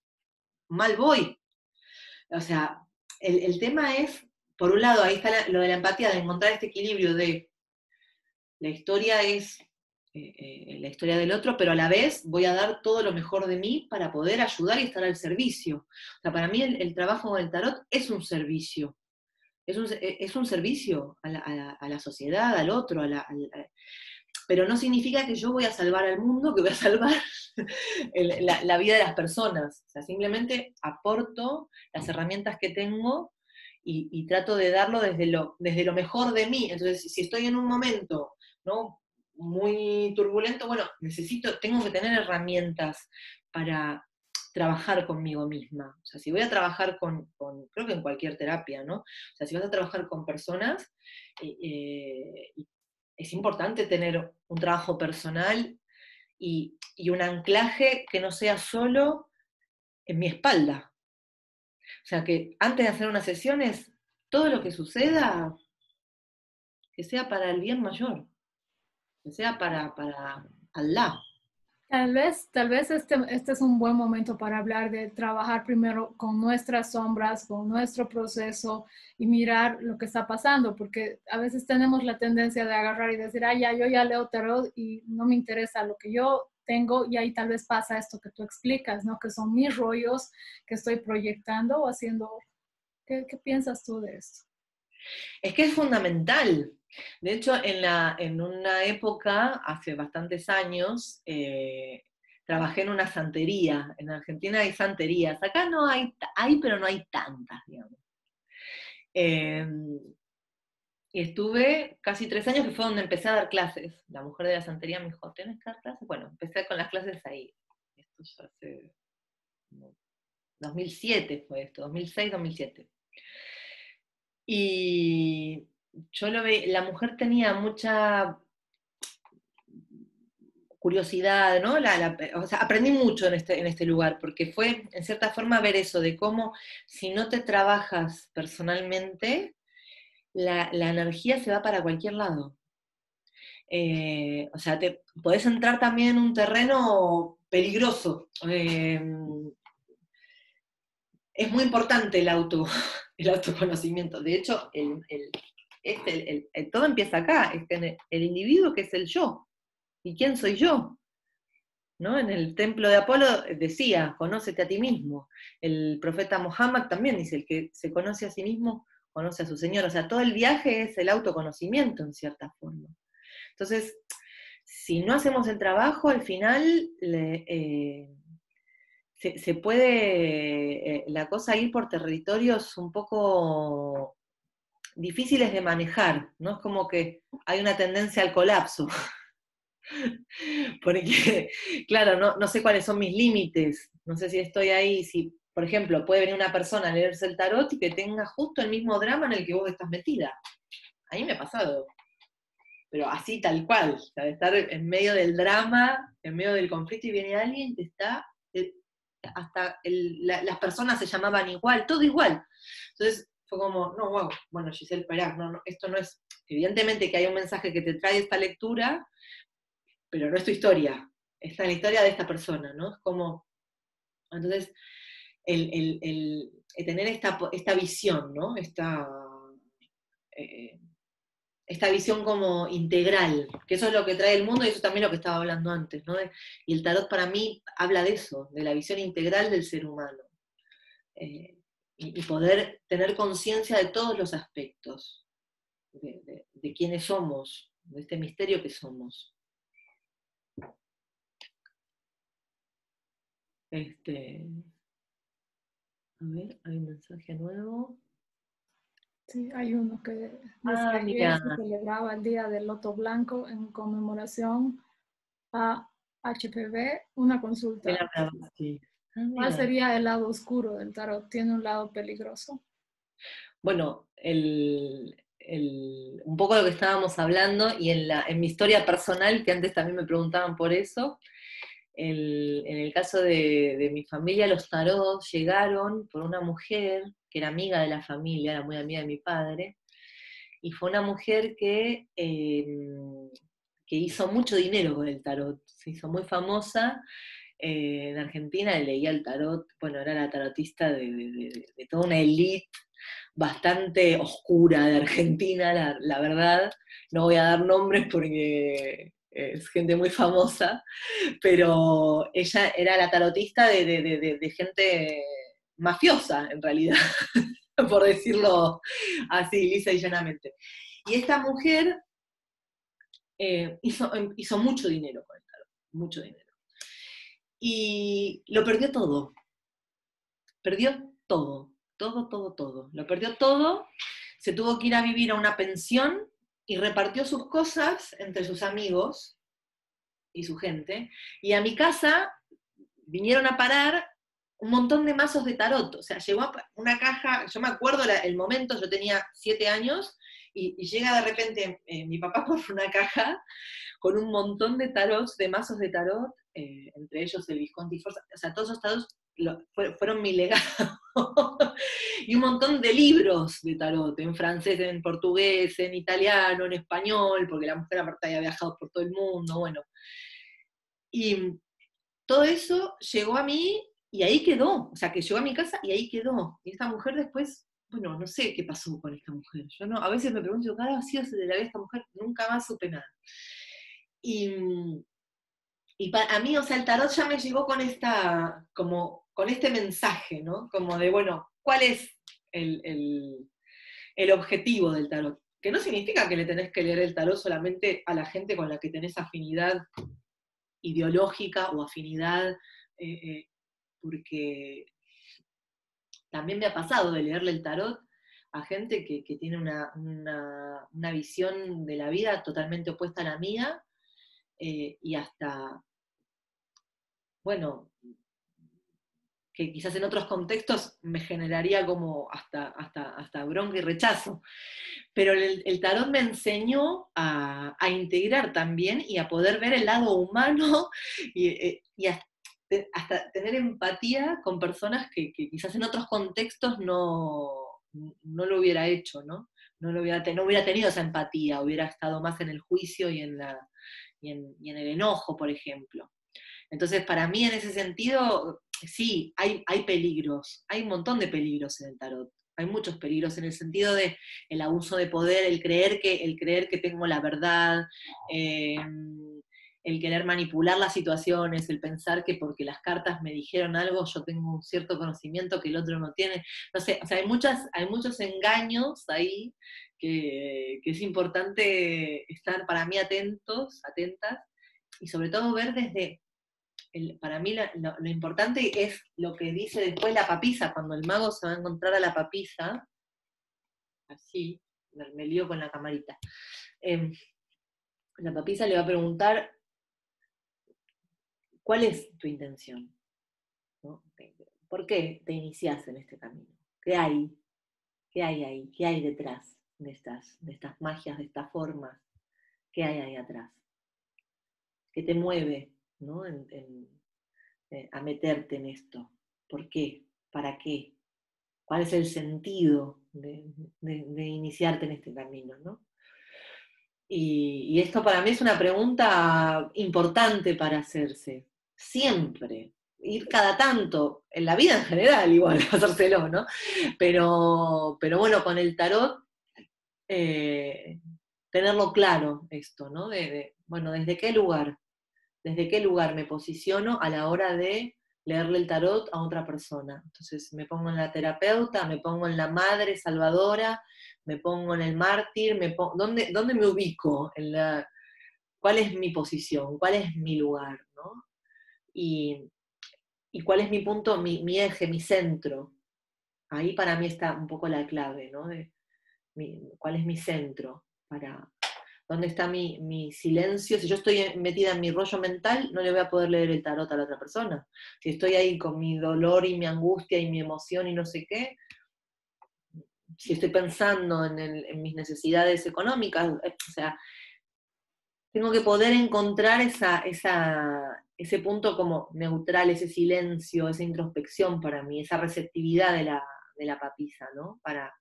mal voy. O sea, el, el tema es, por un lado, ahí está la, lo de la empatía, de encontrar este equilibrio de la historia es eh, eh, la historia del otro, pero a la vez voy a dar todo lo mejor de mí para poder ayudar y estar al servicio. O sea, para mí el, el trabajo con el tarot es un servicio. Es un, es un servicio a la, a, la, a la sociedad, al otro, a la... A la pero no significa que yo voy a salvar al mundo, que voy a salvar el, la, la vida de las personas. O sea, simplemente aporto las herramientas que tengo y, y trato de darlo desde lo, desde lo mejor de mí. Entonces, si estoy en un momento, ¿no?, muy turbulento, bueno, necesito, tengo que tener herramientas para trabajar conmigo misma. O sea, si voy a trabajar con, con creo que en cualquier terapia, ¿no? O sea, si vas a trabajar con personas, eh, eh, es importante tener un trabajo personal y, y un anclaje que no sea solo en mi espalda. O sea, que antes de hacer unas sesiones, todo lo que suceda, que sea para el bien mayor, que sea para, para Allah. Tal vez, tal vez este, este es un buen momento para hablar de trabajar primero con nuestras sombras, con nuestro proceso y mirar lo que está pasando, porque a veces tenemos la tendencia de agarrar y decir, ah, ya, yo ya leo tarot y no me interesa lo que yo tengo, y ahí tal vez pasa esto que tú explicas, ¿no? Que son mis rollos que estoy proyectando o haciendo. ¿Qué, qué piensas tú de esto? Es que es fundamental. De hecho, en, la, en una época, hace bastantes años, eh, trabajé en una santería. En Argentina hay santerías. Acá no hay, hay pero no hay tantas, digamos. Eh, y estuve casi tres años, que fue donde empecé a dar clases. La mujer de la santería me dijo, ¿tenés que dar clases? Bueno, empecé con las clases ahí. Esto ya hace... dos mil siete fue esto, dos mil seis, dos mil siete. Y... yo lo veía, la mujer tenía mucha curiosidad, ¿no? La, la, o sea, aprendí mucho en este, en este lugar, porque fue, en cierta forma, ver eso, de cómo si no te trabajas personalmente, la, la energía se va para cualquier lado. Eh, o sea, te podés entrar también en un terreno peligroso. Eh, es muy importante el auto, el autoconocimiento. De hecho, el... el Este, el, el, el, todo empieza acá, este, en el, el individuo que es el yo. ¿Y quién soy yo? ¿No? En el templo de Apolo decía, conócete a ti mismo. El profeta Muhammad también dice, el que se conoce a sí mismo, conoce a su Señor. O sea, todo el viaje es el autoconocimiento, en cierta forma. Entonces, si no hacemos el trabajo, al final le, eh, se, se puede eh, la cosa ir por territorios un poco... difíciles de manejar, ¿no? Es como que hay una tendencia al colapso. Porque, claro, no, no sé cuáles son mis límites, no sé si estoy ahí, si, por ejemplo, puede venir una persona a leerse el tarot y que tenga justo el mismo drama en el que vos estás metida. A mí me ha pasado. Pero así, tal cual, o sea, de estar en medio del drama, en medio del conflicto, y viene alguien que está... hasta el, la, las personas se llamaban igual, todo igual. Entonces, fue como, no, wow, bueno, Giselle, pará, no, no, esto no es... Evidentemente que hay un mensaje que te trae esta lectura, pero no es tu historia, es la historia de esta persona, ¿no? Es como... Entonces, el, el, el, el tener esta, esta visión, ¿no? Esta, eh, esta visión como integral, que eso es lo que trae el mundo, y eso también es lo que estaba hablando antes, ¿no? Y el tarot para mí habla de eso, de la visión integral del ser humano. Eh, y poder tener conciencia de todos los aspectos, de, de, de quiénes somos, de este misterio que somos. Este, a ver, hay un mensaje nuevo. Sí, hay uno que ah, se celebraba el Día del Loto Blanco en conmemoración a H P V, una consulta. Mira, sí. ¿Cuál sería el lado oscuro del tarot? ¿Tiene un lado peligroso? Bueno, el, el, un poco lo que estábamos hablando, y en, la, en mi historia personal, que antes también me preguntaban por eso, el, en el caso de, de mi familia, los tarots llegaron por una mujer que era amiga de la familia, era muy amiga de mi padre, y fue una mujer que, eh, que hizo mucho dinero con el tarot, se hizo muy famosa. Eh, en Argentina leía el tarot, bueno, era la tarotista de, de, de, de toda una élite bastante oscura de Argentina, la, la verdad. No voy a dar nombres porque es gente muy famosa, pero ella era la tarotista de, de, de, de, de gente mafiosa, en realidad, por decirlo así, lisa y llanamente. Y esta mujer eh, hizo, hizo mucho dinero con el tarot, mucho dinero. Y lo perdió todo, perdió todo, todo, todo, todo, lo perdió todo, se tuvo que ir a vivir a una pensión y repartió sus cosas entre sus amigos y su gente, y a mi casa vinieron a parar un montón de mazos de tarot, o sea, llegó una caja, yo me acuerdo la, el momento, yo tenía siete años, y, y llega de repente eh, mi papá por una caja con un montón de tarots, de mazos de tarot, eh, entre ellos el Visconti y Forza, o sea, todos esos tarots lo, fue, fueron mi legado, y un montón de libros de tarot, en francés, en portugués, en italiano, en español, porque la mujer aparte había viajado por todo el mundo, bueno. Y todo eso llegó a mí y ahí quedó, o sea, que llegó a mi casa y ahí quedó. Y esta mujer después, bueno, no sé qué pasó con esta mujer. Yo no, a veces me pregunto, ¿qué ha sido de la vida esta mujer? Nunca más supe nada. Y, y para, a mí, o sea, el tarot ya me llegó con, esta, como, con este mensaje, ¿no? Como de, bueno, ¿cuál es el, el, el objetivo del tarot? Que no significa que le tenés que leer el tarot solamente a la gente con la que tenés afinidad ideológica o afinidad, eh, eh, porque también me ha pasado de leerle el tarot a gente que, que tiene una, una, una visión de la vida totalmente opuesta a la mía, eh, y hasta, bueno, que quizás en otros contextos me generaría como hasta, hasta, hasta bronca y rechazo. Pero el, el tarot me enseñó a, a integrar también y a poder ver el lado humano y, y hasta, hasta tener empatía con personas que, que quizás en otros contextos no, no lo hubiera hecho, ¿no? No, lo hubiera, no hubiera tenido esa empatía, hubiera estado más en el juicio y en, la, y en, y en el enojo, por ejemplo. Entonces, para mí en ese sentido, sí, hay, hay peligros, hay un montón de peligros en el tarot, hay muchos peligros en el sentido de el abuso de poder, el creer que, el creer que tengo la verdad, eh, el querer manipular las situaciones, el pensar que porque las cartas me dijeron algo yo tengo un cierto conocimiento que el otro no tiene, no sé, o sea, hay, muchas, hay muchos engaños ahí que, que es importante estar para mí atentos, atentas, y sobre todo ver desde... El, para mí lo, lo, lo importante es lo que dice después la papisa, cuando el mago se va a encontrar a la papisa, así, me, me lío con la camarita, eh, la papisa le va a preguntar, ¿cuál es tu intención? ¿No? ¿Por qué te iniciás en este camino? ¿Qué hay? ¿Qué hay ahí? ¿Qué hay detrás de estas, de estas magias, de estas formas? ¿Qué hay ahí atrás? ¿Qué te mueve? ¿No? En, en, eh, a meterte en esto. ¿Por qué? ¿Para qué? ¿Cuál es el sentido de, de, de iniciarte en este camino? ¿No? Y, y esto para mí es una pregunta importante para hacerse. Siempre. Ir cada tanto. En la vida en general igual, hacérselo, ¿no? Pero, pero bueno, con el tarot, eh, tenerlo claro esto, ¿no? De, de, bueno, ¿desde qué lugar? ¿Desde qué lugar me posiciono a la hora de leerle el tarot a otra persona? Entonces me pongo en la terapeuta, me pongo en la madre salvadora, me pongo en el mártir, me pongo, ¿dónde, dónde me ubico? En la, ¿cuál es mi posición? ¿Cuál es mi lugar? ¿No? Y, y ¿cuál es mi punto, mi, mi eje, mi centro? Ahí para mí está un poco la clave, ¿no? De, mi, ¿cuál es mi centro para... ¿Dónde está mi, mi silencio? Si yo estoy metida en mi rollo mental, no le voy a poder leer el tarot a la otra persona. Si estoy ahí con mi dolor y mi angustia y mi emoción y no sé qué, si estoy pensando en, el, en mis necesidades económicas, o sea, tengo que poder encontrar esa, esa, ese punto como neutral, ese silencio, esa introspección para mí, esa receptividad de la, de la papisa, ¿no? Para,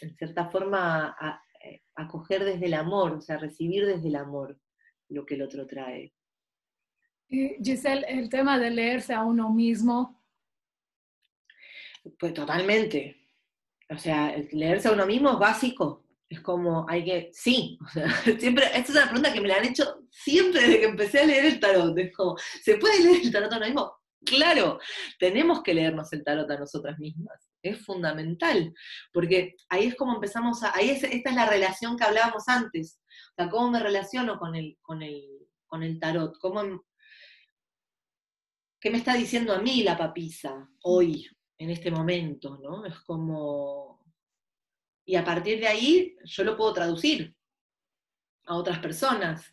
en cierta forma... A, acoger desde el amor, o sea, recibir desde el amor lo que el otro trae. Eh, Giselle, el tema de leerse a uno mismo. Pues totalmente. O sea, leerse a uno mismo es básico. Es como, hay que, sí, o sea, siempre, esta es una pregunta que me la han hecho siempre desde que empecé a leer el tarot. Es como, ¿se puede leer el tarot a uno mismo? Claro, tenemos que leernos el tarot a nosotras mismas. Es fundamental, porque ahí es como empezamos a... Ahí es, esta es la relación que hablábamos antes. O sea, cómo me relaciono con el, con el, con el tarot. Cómo, ¿qué me está diciendo a mí la papisa hoy, en este momento? ¿No? Es como... Y a partir de ahí yo lo puedo traducir a otras personas.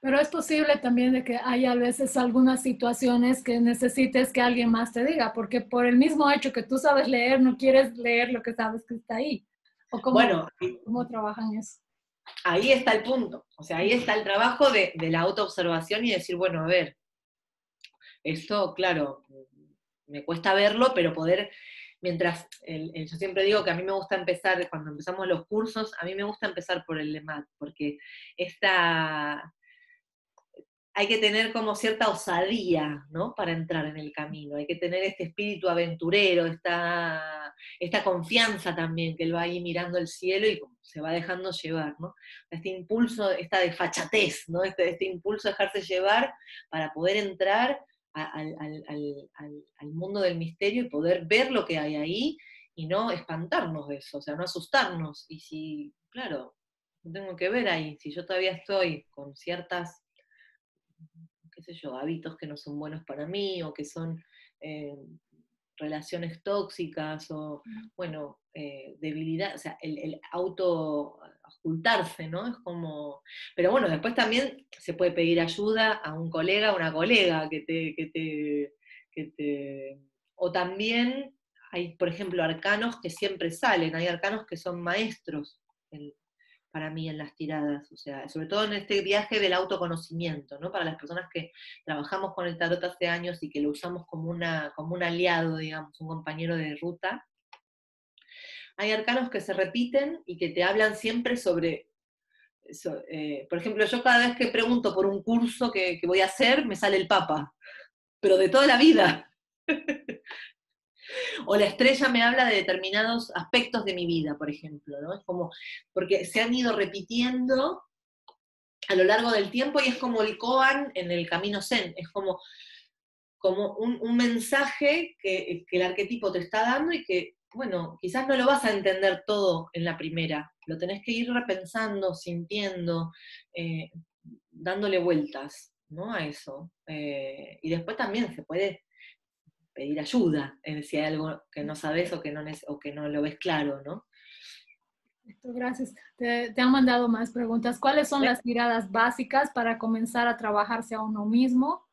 Pero es posible también de que haya a veces algunas situaciones que necesites que alguien más te diga, porque por el mismo hecho que tú sabes leer, no quieres leer lo que sabes que está ahí. ¿O cómo, bueno, ¿cómo trabajan eso? Ahí está el punto, o sea, ahí está el trabajo de, de la autoobservación y decir, bueno, a ver, esto, claro, me cuesta verlo, pero poder, mientras, el, el, yo siempre digo que a mí me gusta empezar, cuando empezamos los cursos, a mí me gusta empezar por el lemat, porque esta, hay que tener como cierta osadía, ¿no?, para entrar en el camino, hay que tener este espíritu aventurero, esta, esta confianza también, que él va ahí mirando el cielo y se va dejando llevar, ¿no? Este impulso, esta desfachatez, ¿no?, este, este impulso a dejarse llevar para poder entrar al, al, al, al, al mundo del misterio y poder ver lo que hay ahí y no espantarnos de eso, o sea, no asustarnos. Y si, claro, yo tengo que ver ahí, si yo todavía estoy con ciertas, qué sé yo, hábitos que no son buenos para mí, o que son eh, relaciones tóxicas, o, bueno, eh, debilidad, o sea, el, el auto-ocultarse, ¿no? Es como... Pero bueno, después también se puede pedir ayuda a un colega, a una colega, que te... Que te, que te... O también hay, por ejemplo, arcanos que siempre salen, hay arcanos que son maestros, el, para mí, en las tiradas, o sea, sobre todo en este viaje del autoconocimiento, ¿no? Para las personas que trabajamos con el tarot hace años y que lo usamos como, una, como un aliado, digamos, un compañero de ruta, hay arcanos que se repiten y que te hablan siempre sobre, sobre eh, por ejemplo, yo cada vez que pregunto por un curso que, que voy a hacer, me sale el Papa, pero de toda la vida. O la estrella me habla de determinados aspectos de mi vida, por ejemplo, ¿no? Es como, porque se han ido repitiendo a lo largo del tiempo y es como el koan en el camino zen, es como, como un, un mensaje que, que el arquetipo te está dando y que, bueno, quizás no lo vas a entender todo en la primera, lo tenés que ir repensando, sintiendo, eh, dándole vueltas, ¿no?, a eso. Eh, y después también se puede... pedir ayuda, eh, si hay algo que no sabes o que no, o que no lo ves claro, ¿no? Gracias. Te, te han mandado más preguntas. ¿Cuáles son las tiradas básicas para comenzar a trabajarse a uno mismo?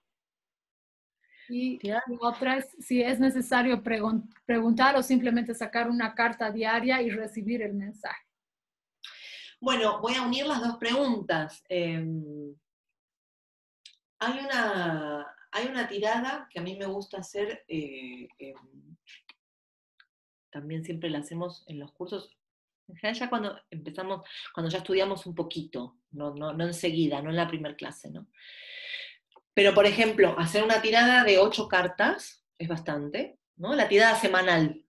Y otras, si es necesario pregun preguntar o simplemente sacar una carta diaria y recibir el mensaje. Bueno, voy a unir las dos preguntas. Eh, hay una... Hay una tirada que a mí me gusta hacer, eh, eh, también siempre la hacemos en los cursos, en general ya cuando empezamos, cuando ya estudiamos un poquito, no, no, no enseguida, no en la primera clase, ¿no? Pero, por ejemplo, hacer una tirada de ocho cartas es bastante, ¿no? La tirada semanal.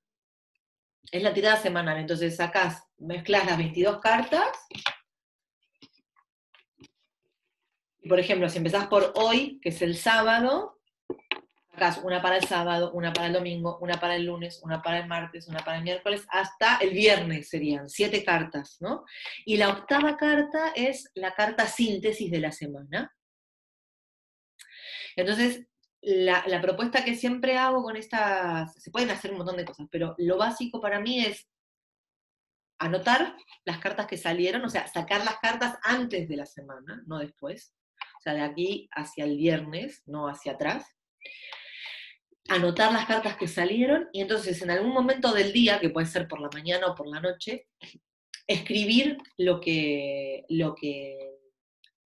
Es la tirada semanal, entonces sacás, mezclas las veintidós cartas. Por ejemplo, si empezás por hoy, que es el sábado, sacás una para el sábado, una para el domingo, una para el lunes, una para el martes, una para el miércoles, hasta el viernes serían siete cartas, ¿no? Y la octava carta es la carta síntesis de la semana. Entonces, la, la propuesta que siempre hago con estas... Se pueden hacer un montón de cosas, pero lo básico para mí es anotar las cartas que salieron, o sea, sacar las cartas antes de la semana, no después. O sea, de aquí hacia el viernes, no hacia atrás. Anotar las cartas que salieron, y entonces en algún momento del día, que puede ser por la mañana o por la noche, escribir lo que, lo que,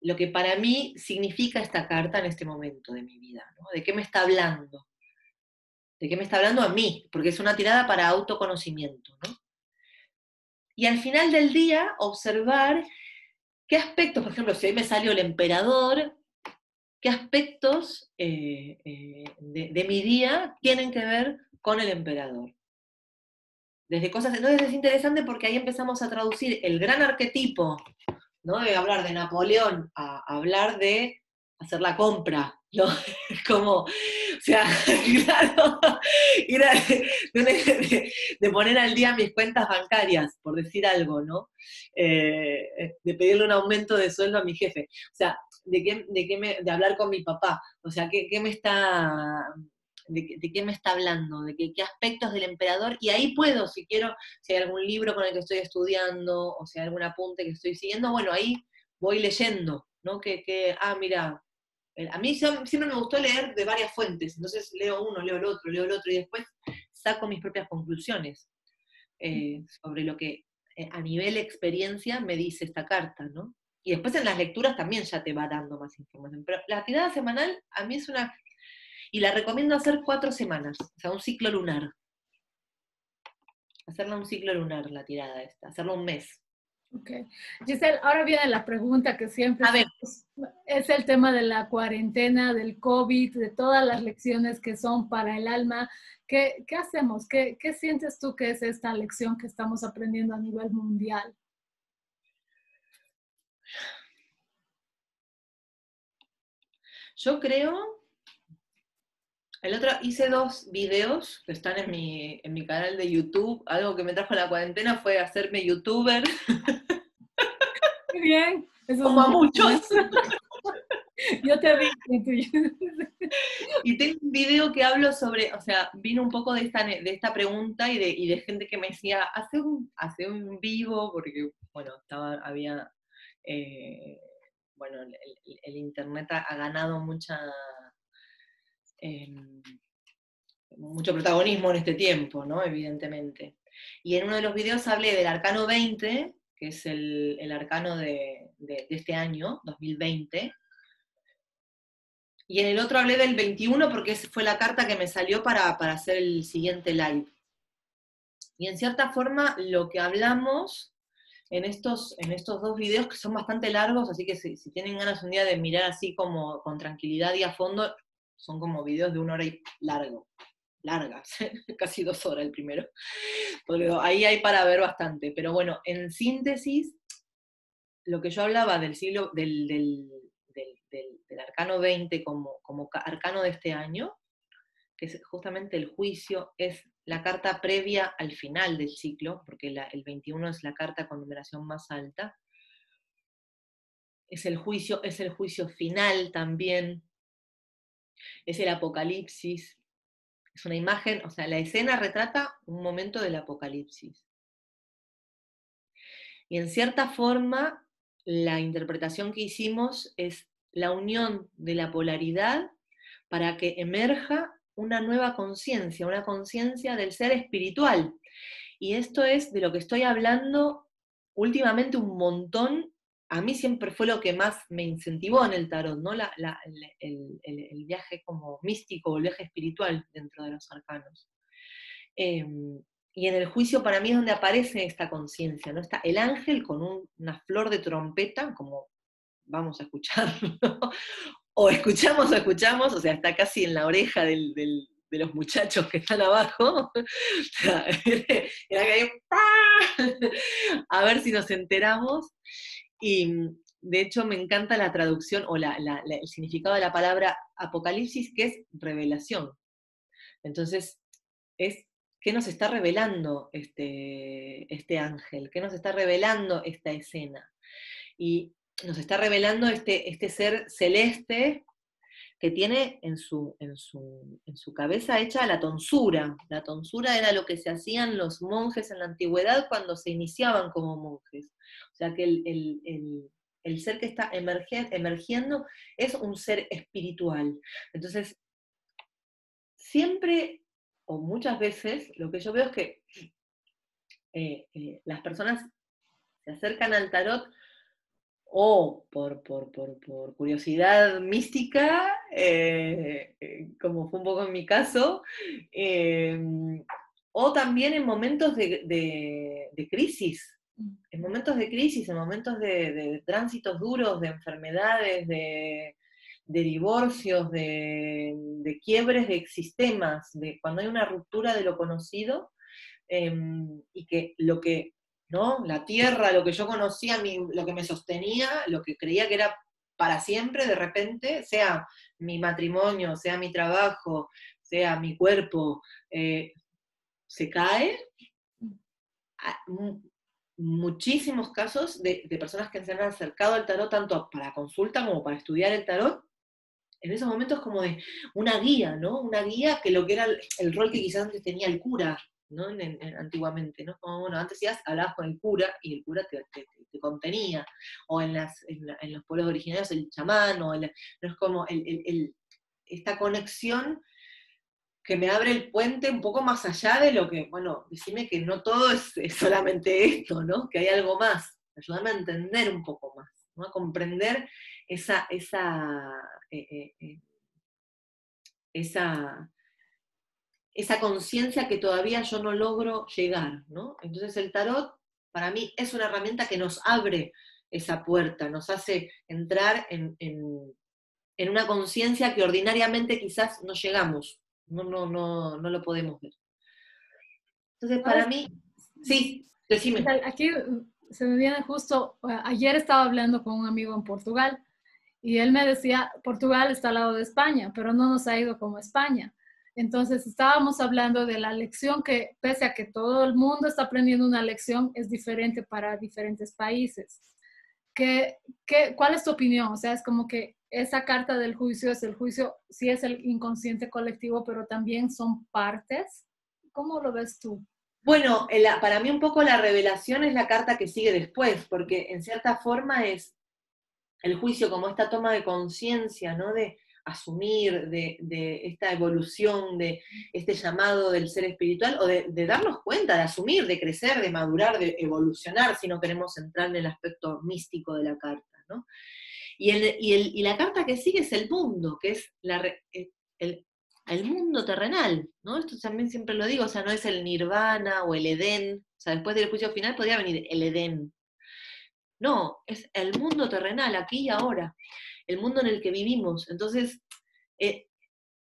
lo que para mí significa esta carta en este momento de mi vida, ¿no? ¿De qué me está hablando? ¿De qué me está hablando a mí? Porque es una tirada para autoconocimiento, ¿no? Y al final del día, observar... ¿Qué aspectos, por ejemplo, si hoy me salió el emperador, qué aspectos eh, eh, de, de mi día tienen que ver con el emperador? Desde cosas, entonces es interesante porque ahí empezamos a traducir el gran arquetipo, ¿no? De hablar de Napoleón a hablar de hacer la compra, ¿no? Como, o sea, claro, de, de, de poner al día mis cuentas bancarias, por decir algo, ¿no? Eh, de pedirle un aumento de sueldo a mi jefe, o sea, de, qué, de, qué me, de hablar con mi papá, o sea, ¿qué, qué me está, de, de qué me está hablando? ¿De qué, qué aspectos del emperador? Y ahí puedo, si quiero, si hay algún libro con el que estoy estudiando, o si hay algún apunte que estoy siguiendo, bueno, ahí voy leyendo, ¿no? Que, que ah, mira... A mí siempre me gustó leer de varias fuentes, entonces leo uno, leo el otro, leo el otro, y después saco mis propias conclusiones eh, sobre lo que a nivel experiencia me dice esta carta, ¿no? Y después en las lecturas también ya te va dando más información. Pero la tirada semanal a mí es una... Y la recomiendo hacer cuatro semanas, o sea, un ciclo lunar. Hacerla un ciclo lunar, la tirada esta, hacerla un mes. Ok. Giselle, ahora viene la pregunta que siempre... A ver. Es, es el tema de la cuarentena, del COVID, de todas las lecciones que son para el alma. ¿Qué, qué hacemos? ¿Qué, ¿Qué sientes tú que es esta lección que estamos aprendiendo a nivel mundial? Yo creo... El otro, hice dos videos que están en mi, en mi canal de YouTube. Algo que me trajo la cuarentena fue hacerme youtuber. Muy bien. Eso como a muchos. Yo te vi. Y tengo un video que hablo sobre, o sea, vino un poco de esta, de esta pregunta y de, y de gente que me decía, hace un, hace un vivo, porque, bueno, estaba, había, eh, bueno, el, el, el internet ha, ha ganado mucha... Eh, mucho protagonismo en este tiempo, ¿no? Evidentemente. Y en uno de los videos hablé del arcano veinte, que es el, el arcano de, de, de este año, dos mil veinte. Y en el otro hablé del veintiuno porque fue la carta que me salió para, para hacer el siguiente live. Y en cierta forma lo que hablamos en estos, en estos dos videos, que son bastante largos, así que si, si tienen ganas un día de mirar así como con tranquilidad y a fondo... Son como videos de una hora y largo, largas, casi dos horas el primero. Porque ahí hay para ver bastante. Pero bueno, en síntesis, lo que yo hablaba del siglo, del, del, del, del, del arcano veinte como, como arcano de este año, que es justamente el juicio, es la carta previa al final del ciclo, porque la, el veintiuno es la carta con numeración más alta. Es el juicio, es el juicio final también. Es el apocalipsis, es una imagen, o sea, la escena retrata un momento del apocalipsis. Y en cierta forma, la interpretación que hicimos es la unión de la polaridad para que emerja una nueva conciencia, una conciencia del ser espiritual. Y esto es de lo que estoy hablando últimamente un montón. A mí siempre fue lo que más me incentivó en el tarot, ¿no? La, la, el, el, el viaje como místico, el viaje espiritual dentro de los arcanos. Eh, y en el juicio para mí es donde aparece esta conciencia, ¿no? Está el ángel con un, una flor de trompeta, como vamos a escucharlo, o escuchamos o escuchamos, o sea, está casi en la oreja del, del, de los muchachos que están abajo. Era que ahí, ¡pah! A ver si nos enteramos. Y de hecho me encanta la traducción o la, la, la, el significado de la palabra apocalipsis, que es revelación. Entonces, es ¿qué nos está revelando este, este ángel? ¿Qué nos está revelando esta escena? Y nos está revelando este, este ser celeste que tiene en su, en, su, en su cabeza hecha la tonsura. La tonsura era lo que se hacían los monjes en la antigüedad cuando se iniciaban como monjes. O sea que el, el, el, el ser que está emerge, emergiendo es un ser espiritual. Entonces, siempre, o muchas veces, lo que yo veo es que eh, eh, las personas se acercan al tarot o por, por, por, por curiosidad mística, eh, eh, como fue un poco en mi caso, eh, o también en momentos de, de, de crisis, en momentos de crisis, en momentos de, de tránsitos duros, de enfermedades, de, de divorcios, de, de quiebres de sistemas, de cuando hay una ruptura de lo conocido, eh, y que lo que... ¿no? La tierra, lo que yo conocía, mi, lo que me sostenía, lo que creía que era para siempre, de repente, sea mi matrimonio, sea mi trabajo, sea mi cuerpo, eh, se cae. Muchísimos casos de, de personas que se han acercado al tarot, tanto para consulta como para estudiar el tarot, en esos momentos como de una guía, ¿no? Una guía que lo que era el, el rol que quizás antes tenía el cura, ¿no? En, en, antiguamente, ¿no? Como, bueno, antes ibas, hablabas con el cura y el cura te, te, te contenía, o en, las, en, la, en los pueblos originarios el chamán, o el, no es como el, el, el, esta conexión que me abre el puente un poco más allá de lo que, bueno, decime que no todo es, es solamente esto, ¿no? Que hay algo más. Ayúdame a entender un poco más, ¿no? A comprender esa, esa, eh, eh, eh, esa, esa conciencia que todavía yo no logro llegar, ¿no? Entonces el tarot, para mí, es una herramienta que nos abre esa puerta, nos hace entrar en, en, en una conciencia que ordinariamente quizás no llegamos, no, no, no, no lo podemos ver. Entonces para mí, sí, decime. Aquí se me viene justo, ayer estaba hablando con un amigo en Portugal, y él me decía, Portugal está al lado de España, pero no nos ha ido como España. Entonces estábamos hablando de la lección que, pese a que todo el mundo está aprendiendo una lección, es diferente para diferentes países. ¿Qué, qué, ¿Cuál es tu opinión? O sea, es como que esa carta del juicio es el juicio, sí es el inconsciente colectivo, pero también son partes. ¿Cómo lo ves tú? Bueno, la, para mí un poco la revelación es la carta que sigue después, porque en cierta forma es el juicio como esta toma de conciencia, ¿no? De asumir, de, de esta evolución, de este llamado del ser espiritual, o de, de darnos cuenta, de asumir, de crecer, de madurar, de evolucionar, si no queremos entrar en el aspecto místico de la carta, ¿no? Y, el, y, el, y la carta que sigue es el mundo, que es la, el, el mundo terrenal, ¿no? Esto también siempre lo digo, o sea, no es el nirvana o el Edén, o sea, después del juicio final podría venir el Edén. No, es el mundo terrenal, aquí y ahora, el mundo en el que vivimos. Entonces, eh,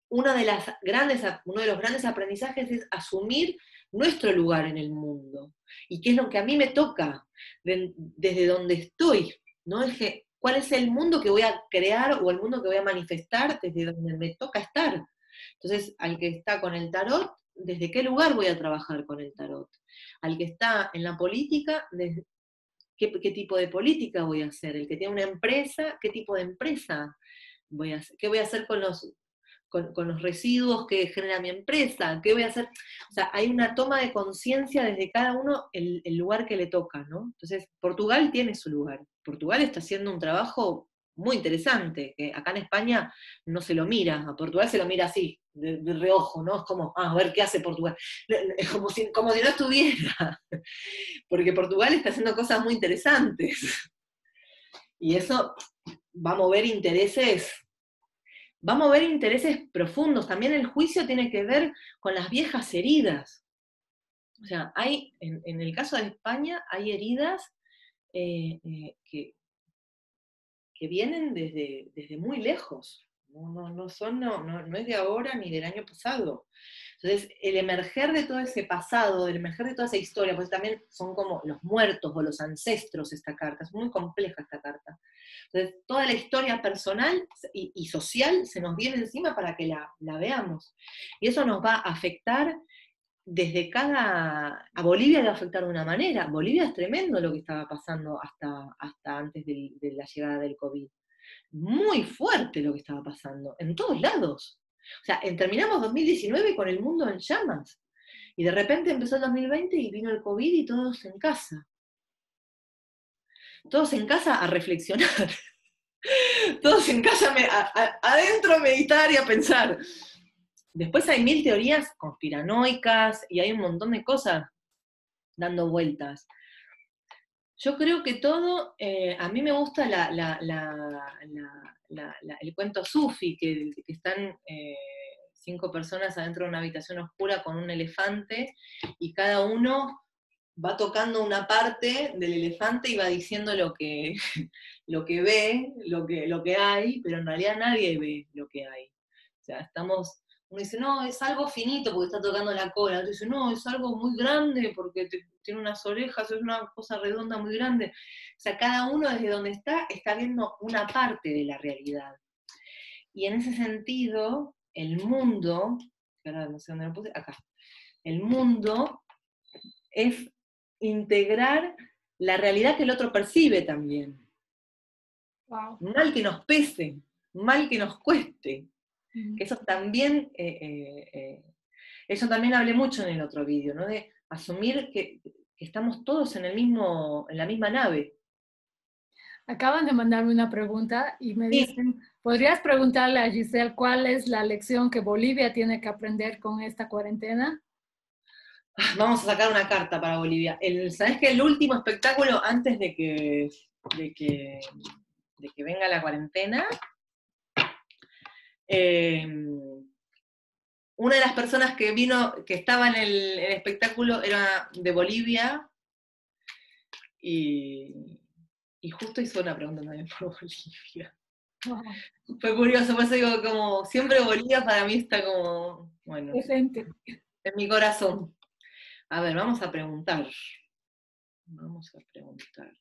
una de las grandes, uno de los grandes aprendizajes es asumir nuestro lugar en el mundo. ¿Y qué es lo que a mí me toca de, desde donde estoy? ¿No? Es que, ¿cuál es el mundo que voy a crear o el mundo que voy a manifestar desde donde me toca estar? Entonces, al que está con el tarot, ¿desde qué lugar voy a trabajar con el tarot? Al que está en la política, desde ¿Qué, ¿Qué tipo de política voy a hacer? El que tiene una empresa, ¿qué tipo de empresa voy a hacer? ¿Qué voy a hacer con los, con, con los residuos que genera mi empresa? ¿Qué voy a hacer? O sea, hay una toma de conciencia desde cada uno el, el lugar que le toca, ¿no? Entonces, Portugal tiene su lugar. Portugal está haciendo un trabajo muy interesante, que acá en España no se lo mira, a Portugal se lo mira así, de, de reojo, ¿no? Es como, ah, a ver qué hace Portugal, es como si, como si no estuviera, porque Portugal está haciendo cosas muy interesantes, y eso va a mover intereses, va a mover intereses profundos. También el juicio tiene que ver con las viejas heridas, o sea, hay, en, en el caso de España, hay heridas eh, eh, que... que vienen desde, desde muy lejos, no, no, no, son, no, no, no es de ahora ni del año pasado. Entonces, el emerger de todo ese pasado, el emerger de toda esa historia, pues también son como los muertos o los ancestros esta carta, es muy compleja esta carta. Entonces, toda la historia personal y, y social se nos viene encima para que la, la veamos. Y eso nos va a afectar desde cada... A Bolivia le va a afectar de una manera. Bolivia es tremendo lo que estaba pasando hasta, hasta antes de, de la llegada del COVID. Muy fuerte lo que estaba pasando, en todos lados. O sea, terminamos dos mil diecinueve con el mundo en llamas. Y de repente empezó el dos mil veinte y vino el COVID y todos en casa. Todos en casa a reflexionar. Todos en casa me, a, a, adentro a meditar y a pensar. Después hay mil teorías conspiranoicas y hay un montón de cosas dando vueltas. Yo creo que todo, eh, a mí me gusta la, la, la, la, la, la, el cuento sufi, que, que están eh, cinco personas adentro de una habitación oscura con un elefante y cada uno va tocando una parte del elefante y va diciendo lo que, lo que ve, lo que, lo que hay, pero en realidad nadie ve lo que hay. O sea, estamos... Uno dice, no, es algo finito porque está tocando la cola. Otro dice, no, es algo muy grande porque te, tiene unas orejas, es una cosa redonda muy grande. O sea, cada uno desde donde está, está viendo una parte de la realidad. Y en ese sentido, el mundo, ahora no sé dónde lo puse, acá. El mundo es integrar la realidad que el otro percibe también. Wow. Mal que nos pese, mal que nos cueste. Eso también, eh, eh, eh, eso también hablé mucho en el otro vídeo, ¿no? De asumir que, que estamos todos en, el mismo, en la misma nave. Acaban de mandarme una pregunta y me dicen, sí. ¿Podrías preguntarle a Giselle cuál es la lección que Bolivia tiene que aprender con esta cuarentena? Vamos a sacar una carta para Bolivia. El, ¿sabés que el último espectáculo antes de que, de que, de que venga la cuarentena? Eh, una de las personas que vino, que estaba en el, el espectáculo era de Bolivia y... Y justo hizo una pregunta también por Bolivia. Wow. Fue curioso, por eso digo, como siempre Bolivia para mí está como, bueno, presente en mi corazón. A ver, vamos a preguntar. Vamos a preguntar.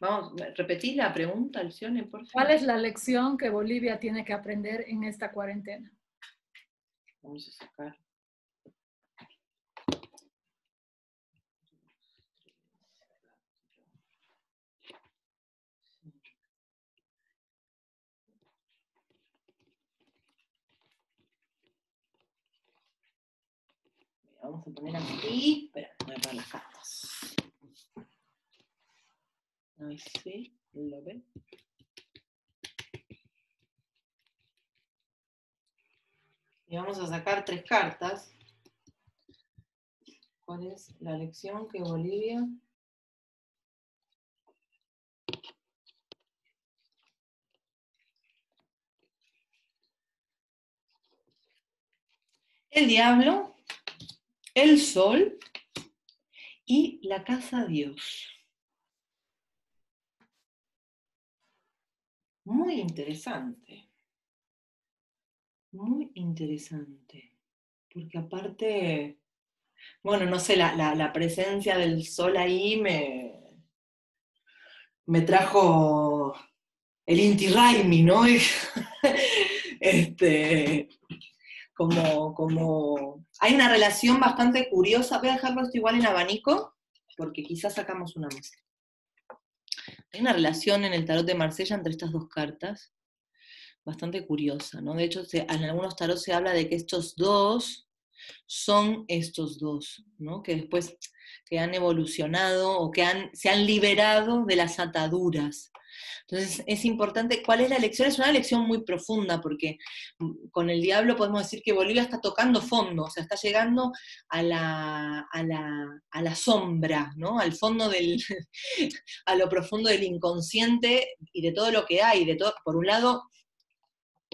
Vamos, repetí la pregunta, Alcyone, por favor. ¿Cuál es la lección que Bolivia tiene que aprender en esta cuarentena? Vamos a sacar. Vamos a poner aquí. Espera, voy a poner las cartas. Ahí sí, lo ven. Y vamos a sacar tres cartas. ¿Cuál es la lección que Bolivia? El diablo. El sol y la casa Dios. Muy interesante. Muy interesante. Porque aparte, bueno, no sé, la, la, la presencia del sol ahí me, me trajo el Inti Raymi, ¿no? Este... Como, como hay una relación bastante curiosa. Voy a dejarlo esto igual en abanico, porque quizás sacamos una más. Hay una relación en el tarot de Marsella entre estas dos cartas, bastante curiosa, ¿no? De hecho, se, en algunos tarot se habla de que estos dos son estos dos, ¿no? Que después que han evolucionado o que han, se han liberado de las ataduras. Entonces es importante, ¿cuál es la lección? Es una lección muy profunda, porque con el diablo podemos decir que Bolivia está tocando fondo, o sea, está llegando a la, a la, a la sombra, ¿no? Al fondo del, a lo profundo del inconsciente y de todo lo que hay, de todo, por un lado,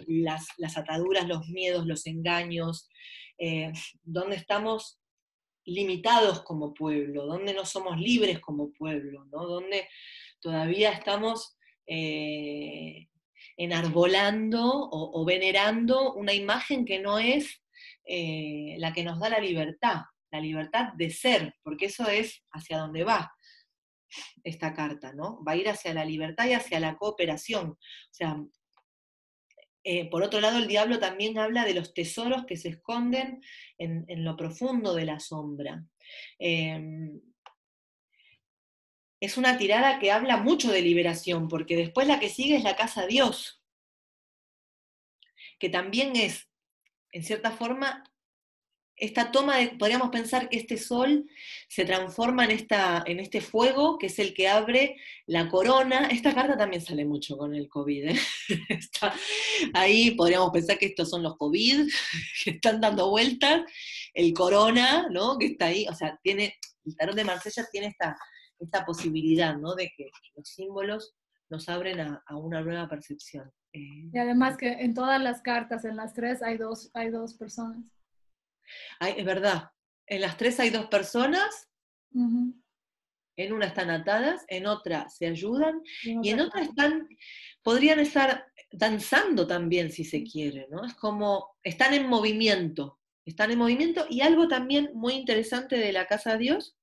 las, las ataduras, los miedos, los engaños, eh, dónde estamos limitados como pueblo, dónde no somos libres como pueblo, ¿no? Dónde todavía estamos eh, enarbolando o, o venerando una imagen que no es eh, la que nos da la libertad, la libertad de ser, porque eso es hacia donde va esta carta, ¿no? Va a ir hacia la libertad y hacia la cooperación. O sea, eh, por otro lado, el diablo también habla de los tesoros que se esconden en, en lo profundo de la sombra. Eh, Es una tirada que habla mucho de liberación, porque después la que sigue es la casa Dios, que también es, en cierta forma, esta toma de, podríamos pensar que este sol se transforma en, esta, en este fuego, que es el que abre la corona. Esta carta también sale mucho con el COVID, ¿eh? Está, ahí podríamos pensar que estos son los COVID, que están dando vueltas, el corona, ¿no? Que está ahí, o sea, tiene, el tarot de Marsella tiene esta... esta posibilidad, ¿no? De que los símbolos nos abren a, a una nueva percepción. Eh, y además que en todas las cartas, en las tres, hay dos, hay dos personas. Hay, es verdad, en las tres hay dos personas, uh-huh. En una están atadas, en otra se ayudan, y, otra y en otra están, podrían estar danzando también, si se quiere, ¿no? Es como, están en movimiento, están en movimiento, y algo también muy interesante de la casa Dios,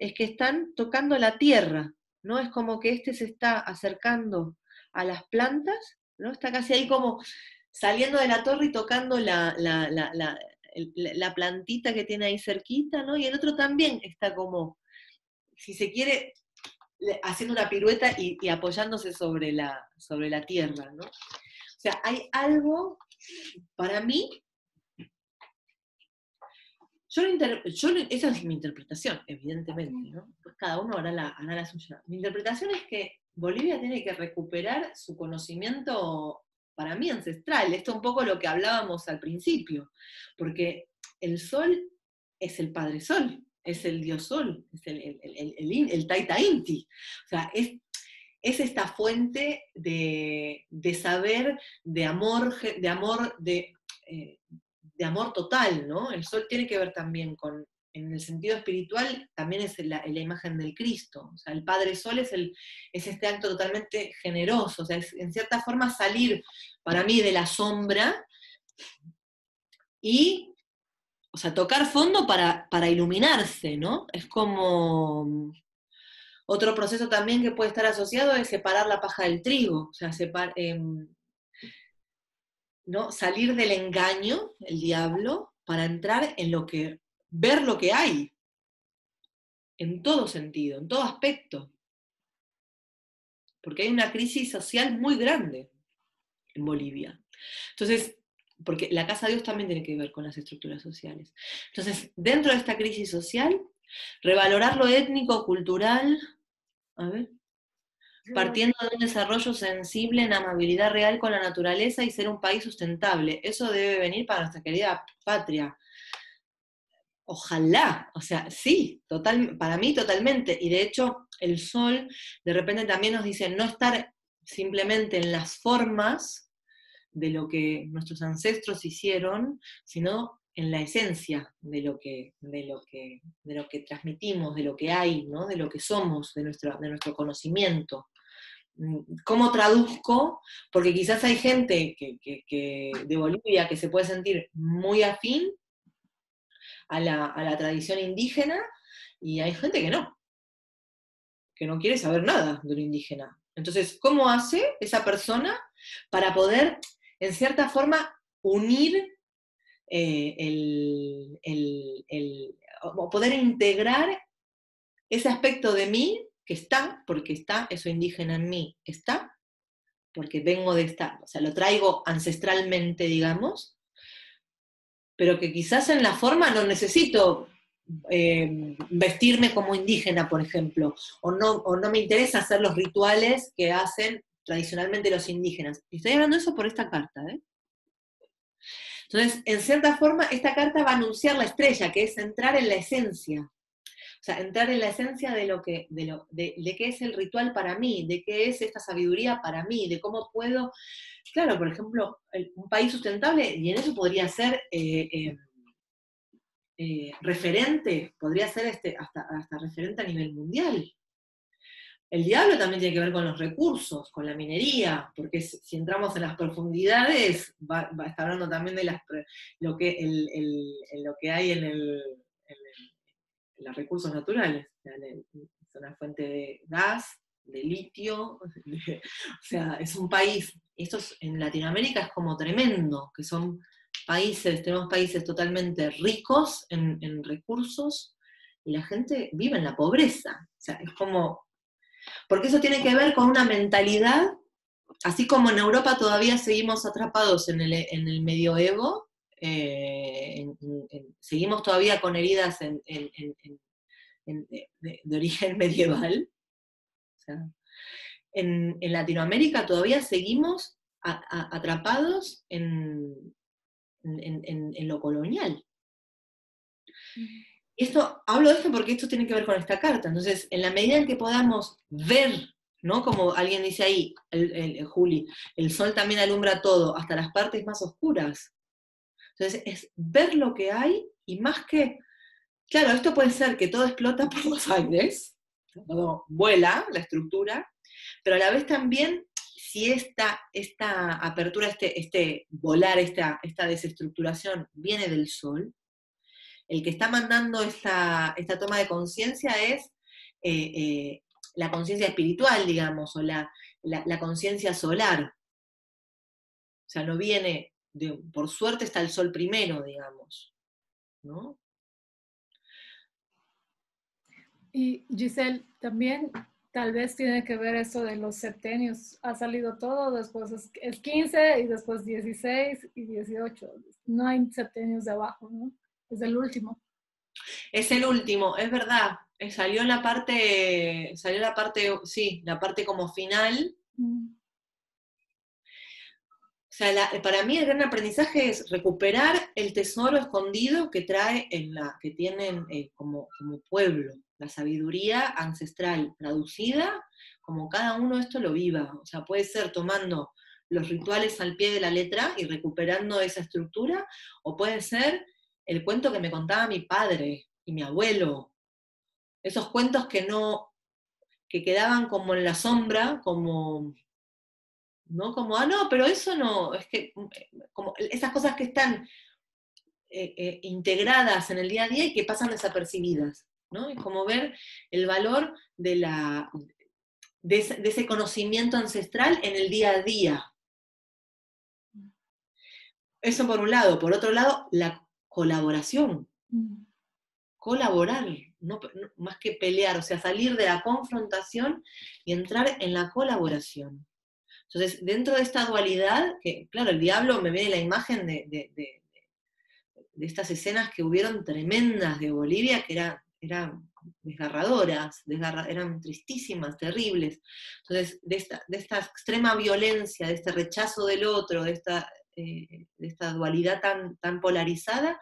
es que están tocando la tierra, ¿no? Es como que este se está acercando a las plantas, ¿no? Está casi ahí como saliendo de la torre y tocando la, la, la, la, la plantita que tiene ahí cerquita, ¿no? Y el otro también está como, si se quiere, haciendo una pirueta y, y apoyándose sobre la, sobre la tierra, ¿no? O sea, hay algo, para mí, Yo, lo inter... yo lo... Esa es mi interpretación, evidentemente, ¿no? Pues cada uno hará la, hará la suya. Mi interpretación es que Bolivia tiene que recuperar su conocimiento, para mí, ancestral. Esto es un poco lo que hablábamos al principio, porque el sol es el padre sol, es el dios sol, es el, el, el, el, el Taita Inti. O sea, es, es esta fuente de, de saber, de amor, de amor, de, eh, de amor total, ¿no? El sol tiene que ver también con, en el sentido espiritual, también es la, la imagen del Cristo. O sea, el Padre Sol es, el, es este acto totalmente generoso. O sea, es, en cierta forma, salir, para mí, de la sombra y, o sea, tocar fondo para, para iluminarse, ¿no? Es como... Otro proceso también que puede estar asociado es separar la paja del trigo. O sea, separ, eh, ¿no? Salir del engaño, el diablo, para entrar en lo que... Ver lo que hay, en todo sentido, en todo aspecto. Porque hay una crisis social muy grande en Bolivia. Entonces, porque la Casa de Dios también tiene que ver con las estructuras sociales. Entonces, dentro de esta crisis social, revalorar lo étnico, cultural, a ver, partiendo de un desarrollo sensible en amabilidad real con la naturaleza y ser un país sustentable. Eso debe venir para nuestra querida patria. Ojalá, o sea, sí, total, para mí totalmente, y de hecho el sol de repente también nos dice no estar simplemente en las formas de lo que nuestros ancestros hicieron, sino en la esencia de lo que, de lo que, de lo que transmitimos, de lo que hay, ¿no? De lo que somos, de nuestro, de nuestro conocimiento. ¿Cómo traduzco? Porque quizás hay gente que, que, que de Bolivia que se puede sentir muy afín A la, a la tradición indígena, y hay gente que no, que no quiere saber nada de lo indígena. Entonces, ¿cómo hace esa persona para poder, en cierta forma, unir eh, el, el, el, o poder integrar ese aspecto de mí que está, porque está eso indígena en mí, está, porque vengo de estar, o sea, lo traigo ancestralmente, digamos, pero que quizás en la forma no necesito eh, vestirme como indígena, por ejemplo, o no, o no me interesa hacer los rituales que hacen tradicionalmente los indígenas. Y estoy hablando de eso por esta carta, ¿eh? Entonces, en cierta forma, esta carta va a anunciar la estrella, que es entrar en la esencia. O sea, entrar en la esencia de lo que, de lo, de, de qué es el ritual para mí, de qué es esta sabiduría para mí, de cómo puedo... Claro, por ejemplo, un país sustentable, y en eso podría ser eh, eh, eh, referente, podría ser este, hasta, hasta referente a nivel mundial. El diablo también tiene que ver con los recursos, con la minería, porque si entramos en las profundidades, va, va, está hablando también de las, lo, que, el, el, lo que hay en, el, en, el, en los recursos naturales. Es una fuente de gas, de litio, de, o sea, es un país... Esto es, en Latinoamérica es como tremendo, que son países, tenemos países totalmente ricos en, en recursos, y la gente vive en la pobreza. O sea, es como... Porque eso tiene que ver con una mentalidad, así como en Europa todavía seguimos atrapados en el, en el medioevo, eh, en, en, seguimos todavía con heridas en, en, en, en, en, de, de, de origen medieval. O sea, En, en Latinoamérica todavía seguimos a, a, atrapados en, en, en, en lo colonial. Esto, hablo de esto porque esto tiene que ver con esta carta. Entonces, en la medida en que podamos ver, ¿no? Como alguien dice ahí, el, el, el Juli, el sol también alumbra todo, hasta las partes más oscuras. Entonces, es ver lo que hay, y más que... Claro, esto puede ser que todo explota por los aires, todo vuela la estructura, pero a la vez también, si esta, esta apertura, este, este volar, esta, esta desestructuración viene del sol, el que está mandando esta, esta toma de conciencia es eh, eh, la conciencia espiritual, digamos, o la, la, la conciencia solar. O sea, no viene, de, por suerte está el sol primero, digamos, ¿no? Y Giselle, también... Tal vez tiene que ver eso de los septenios. Ha salido todo, después es quince y después dieciséis y dieciocho. No hay septenios de abajo, ¿no? Es el último. Es el último, es verdad. Salió la parte, salió la parte, sí, la parte como final. O sea, la, para mí el gran aprendizaje es recuperar el tesoro escondido que trae en la, que tienen eh, como, como pueblo, la sabiduría ancestral traducida, como cada uno esto lo viva. O sea, puede ser tomando los rituales al pie de la letra y recuperando esa estructura, o puede ser el cuento que me contaba mi padre y mi abuelo. Esos cuentos que no, que quedaban como en la sombra, como... ¿no? Como, ah, no, pero eso no, es que como esas cosas que están eh, eh, integradas en el día a día y que pasan desapercibidas, ¿no? Es como ver el valor de, la, de, ese, de ese conocimiento ancestral en el día a día. Eso por un lado. Por otro lado, la colaboración. Mm. Colaborar, no, no, más que pelear, o sea, salir de la confrontación y entrar en la colaboración. Entonces, dentro de esta dualidad, que claro, el diablo me viene la imagen de, de, de, de estas escenas que hubieron tremendas de Bolivia, que era, eran desgarradoras, desgarra, eran tristísimas, terribles. Entonces, de esta, de esta extrema violencia, de este rechazo del otro, de esta, eh, de esta dualidad tan, tan polarizada,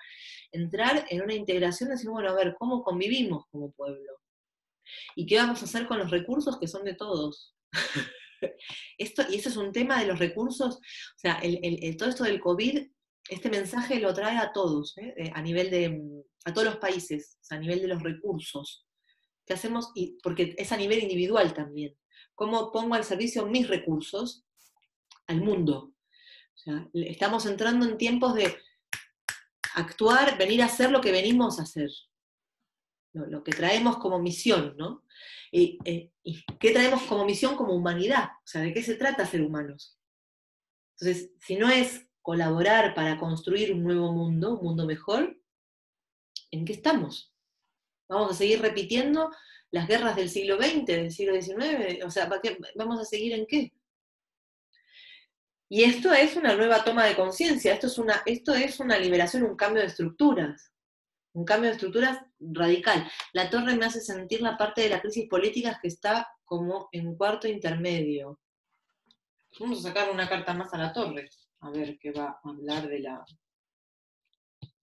entrar en una integración y decir, bueno, a ver, ¿cómo convivimos como pueblo? ¿Y qué vamos a hacer con los recursos que son de todos? Esto, y eso es un tema de los recursos, o sea, el, el, el, todo esto del COVID, este mensaje lo trae a todos, ¿eh? A nivel de, a todos los países, o sea, a nivel de los recursos. ¿Qué hacemos? Y, porque es a nivel individual también. ¿Cómo pongo al servicio mis recursos al mundo? O sea, estamos entrando en tiempos de actuar, venir a hacer lo que venimos a hacer. Lo, lo que traemos como misión, ¿no? Y, eh, y ¿qué traemos como misión como humanidad? O sea, ¿de qué se trata ser humanos? Entonces, si no es colaborar para construir un nuevo mundo, un mundo mejor, ¿en qué estamos? ¿Vamos a seguir repitiendo las guerras del siglo veinte, del siglo diecinueve? O sea, ¿para qué, vamos a seguir en qué? Y esto es una nueva toma de conciencia, esto es una, esto es una liberación, un cambio de estructuras. Un cambio de estructuras radical. La torre me hace sentir la parte de la crisis política que está como en cuarto intermedio. Vamos a sacar una carta más a la torre, a ver qué va a hablar de la...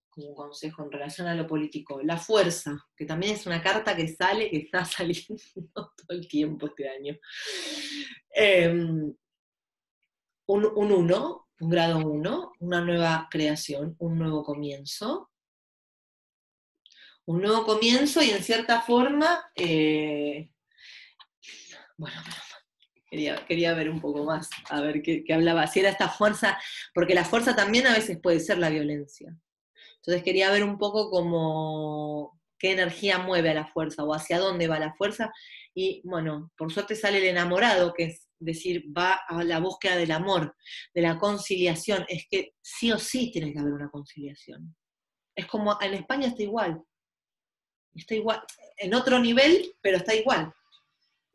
como un consejo en relación a lo político. La fuerza, que también es una carta que sale, que está saliendo todo el tiempo este año. Eh, un, un uno, un grado uno, una nueva creación, un nuevo comienzo. Un nuevo comienzo y en cierta forma, eh, bueno, quería, quería ver un poco más, a ver qué, qué hablaba, si era esta fuerza, porque la fuerza también a veces puede ser la violencia. Entonces quería ver un poco como qué energía mueve a la fuerza o hacia dónde va la fuerza. Y bueno, por suerte sale el enamorado, que es decir, va a la búsqueda del amor, de la conciliación. Es que sí o sí tiene que haber una conciliación. Es como, en España está igual. Está igual, en otro nivel, pero está igual.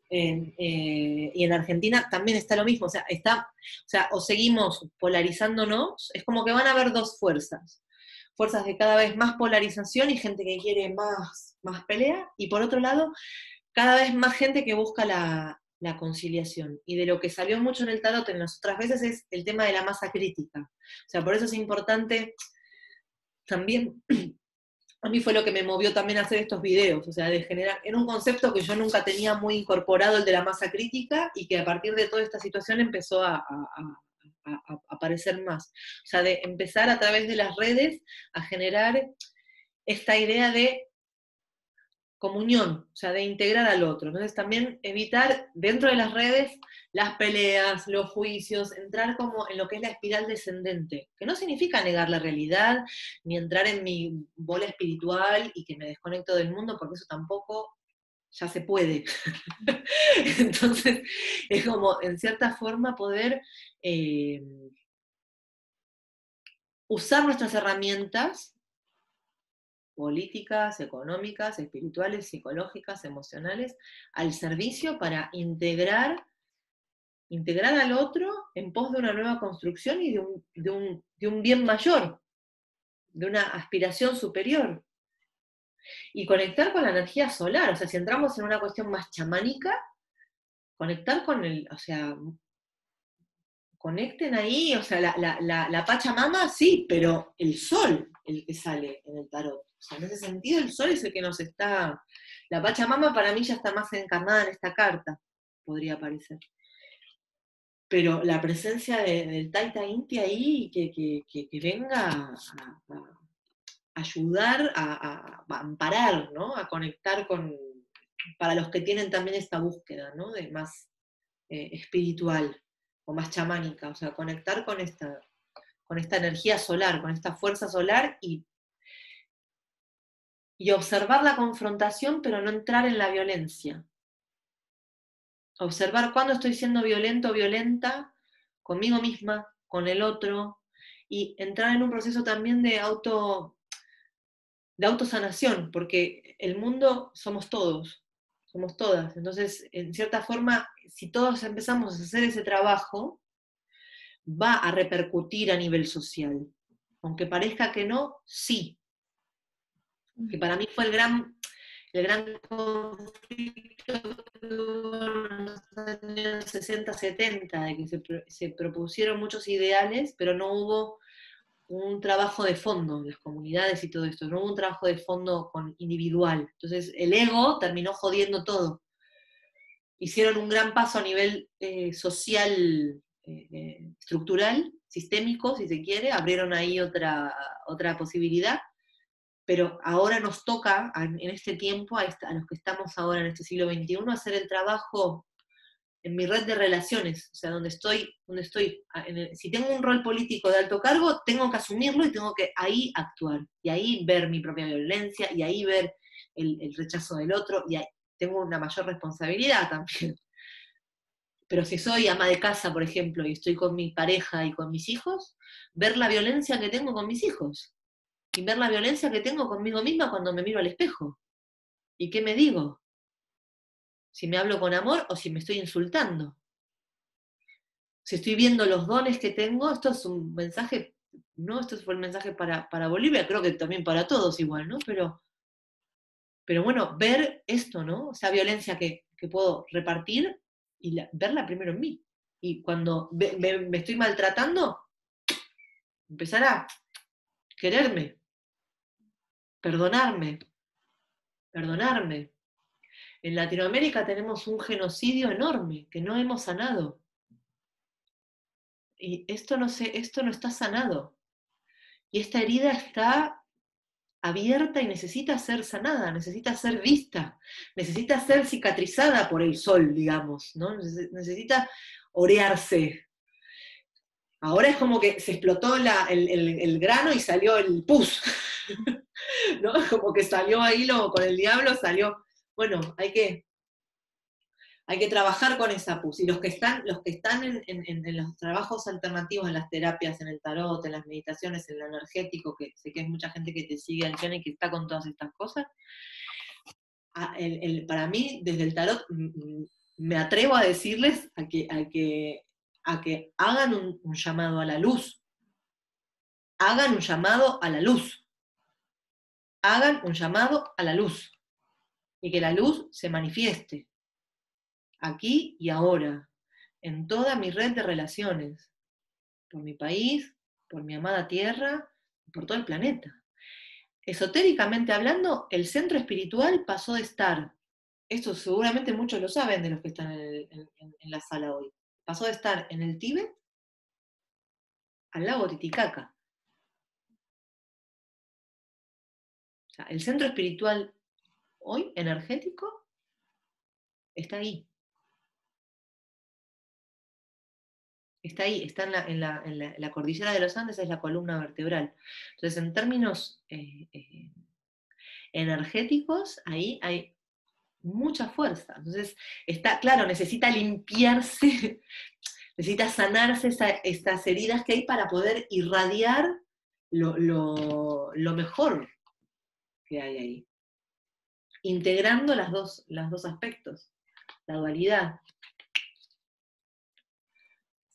Eh, eh, y en Argentina también está lo mismo, o sea, está, o sea, o seguimos polarizándonos, es como que van a haber dos fuerzas. Fuerzas de cada vez más polarización y gente que quiere más, más pelea, y por otro lado, cada vez más gente que busca la, la conciliación. Y de lo que salió mucho en el tarot en las otras veces es el tema de la masa crítica. O sea, por eso es importante también... A mí fue lo que me movió también a hacer estos videos, o sea, de generar, era un concepto que yo nunca tenía muy incorporado, el de la masa crítica, y que a partir de toda esta situación empezó a, a, a, a aparecer más. O sea, de empezar a través de las redes a generar esta idea de comunión, o sea, de integrar al otro. Entonces también evitar dentro de las redes las peleas, los juicios, entrar como en lo que es la espiral descendente, que no significa negar la realidad, ni entrar en mi bola espiritual y que me desconecto del mundo, porque eso tampoco ya se puede. Entonces es como, en cierta forma, poder eh, usar nuestras herramientas políticas, económicas, espirituales, psicológicas, emocionales, al servicio para integrar, integrar al otro en pos de una nueva construcción y de un, de un, de un bien mayor, de una aspiración superior. Y conectar con la energía solar, o sea, si entramos en una cuestión más chamánica, conectar con el, o sea, conecten ahí, o sea, la, la, la, la Pachamama sí, pero el sol, el que sale en el tarot. O sea, en ese sentido el sol es el que nos está... La Pachamama para mí ya está más encarnada en esta carta, podría parecer. Pero la presencia de, del Taita Inti ahí, que, que, que, que venga a, a ayudar, a, a, a amparar, ¿no? A conectar con... para los que tienen también esta búsqueda, ¿no? De más eh, espiritual o más chamánica, o sea, conectar con esta, con esta energía solar, con esta fuerza solar y, y observar la confrontación, pero no entrar en la violencia. Observar cuándo estoy siendo violento o violenta conmigo misma, con el otro, y entrar en un proceso también de auto... de autosanación, porque el mundo somos todos, somos todas. Entonces, en cierta forma, si todos empezamos a hacer ese trabajo, va a repercutir a nivel social. Aunque parezca que no, sí. Que para mí fue el gran, el gran conflicto en los años sesenta, setenta, de que se, se propusieron muchos ideales, pero no hubo un trabajo de fondo en las comunidades y todo esto, no hubo un trabajo de fondo con individual. Entonces el ego terminó jodiendo todo. Hicieron un gran paso a nivel eh, social, eh, estructural, sistémico, si se quiere, abrieron ahí otra, otra posibilidad, pero ahora nos toca, en este tiempo, a los que estamos ahora en este siglo veintiuno, hacer el trabajo en mi red de relaciones, o sea, donde estoy, donde estoy en el, si tengo un rol político de alto cargo, tengo que asumirlo y tengo que ahí actuar, y ahí ver mi propia violencia, y ahí ver el, el rechazo del otro, y ahí tengo una mayor responsabilidad también. Pero si soy ama de casa, por ejemplo, y estoy con mi pareja y con mis hijos, ver la violencia que tengo con mis hijos, y ver la violencia que tengo conmigo misma cuando me miro al espejo. ¿Y qué me digo? Si me hablo con amor o si me estoy insultando. Si estoy viendo los dones que tengo, esto es un mensaje, ¿no? Esto fue el mensaje para, para Bolivia, creo que también para todos igual, ¿no? Pero, pero bueno, ver esto, ¿no? O sea, violencia que, que puedo repartir y la, verla primero en mí. Y cuando me, me, me estoy maltratando, empezar a quererme, perdonarme, perdonarme. En Latinoamérica tenemos un genocidio enorme, que no hemos sanado. Y esto no, se, esto no está sanado. Y esta herida está abierta y necesita ser sanada, necesita ser vista, necesita ser cicatrizada por el sol, digamos, ¿no? Necesita orearse. Ahora es como que se explotó la, el, el, el grano y salió el pus, ¿no? Como que salió ahí lo, con el diablo, salió... Bueno, hay que, hay que trabajar con esa pus. Y los que están, los que están en, en, en los trabajos alternativos, en las terapias, en el tarot, en las meditaciones, en lo energético, que sé que hay mucha gente que te sigue, Alcyone, que está con todas estas cosas, el, el, para mí, desde el tarot, me atrevo a decirles a que, a que, a que hagan un, un llamado a la luz. Hagan un llamado a la luz. Hagan un llamado a la luz. Y que la luz se manifieste, aquí y ahora, en toda mi red de relaciones, por mi país, por mi amada tierra, por todo el planeta. Esotéricamente hablando, el centro espiritual pasó de estar, esto seguramente muchos lo saben de los que están en, el, en, en la sala hoy, pasó de estar en el Tíbet al lago Titicaca. O sea, el centro espiritual hoy, energético, está ahí. Está ahí, está en la, en, la, en, la, en la cordillera de los Andes, es la columna vertebral. Entonces, en términos eh, eh, energéticos, ahí hay mucha fuerza. Entonces, está, claro, necesita limpiarse, necesita sanarse esa, esas heridas que hay para poder irradiar lo, lo, lo mejor que hay ahí. Integrando las dos, las dos aspectos, la dualidad.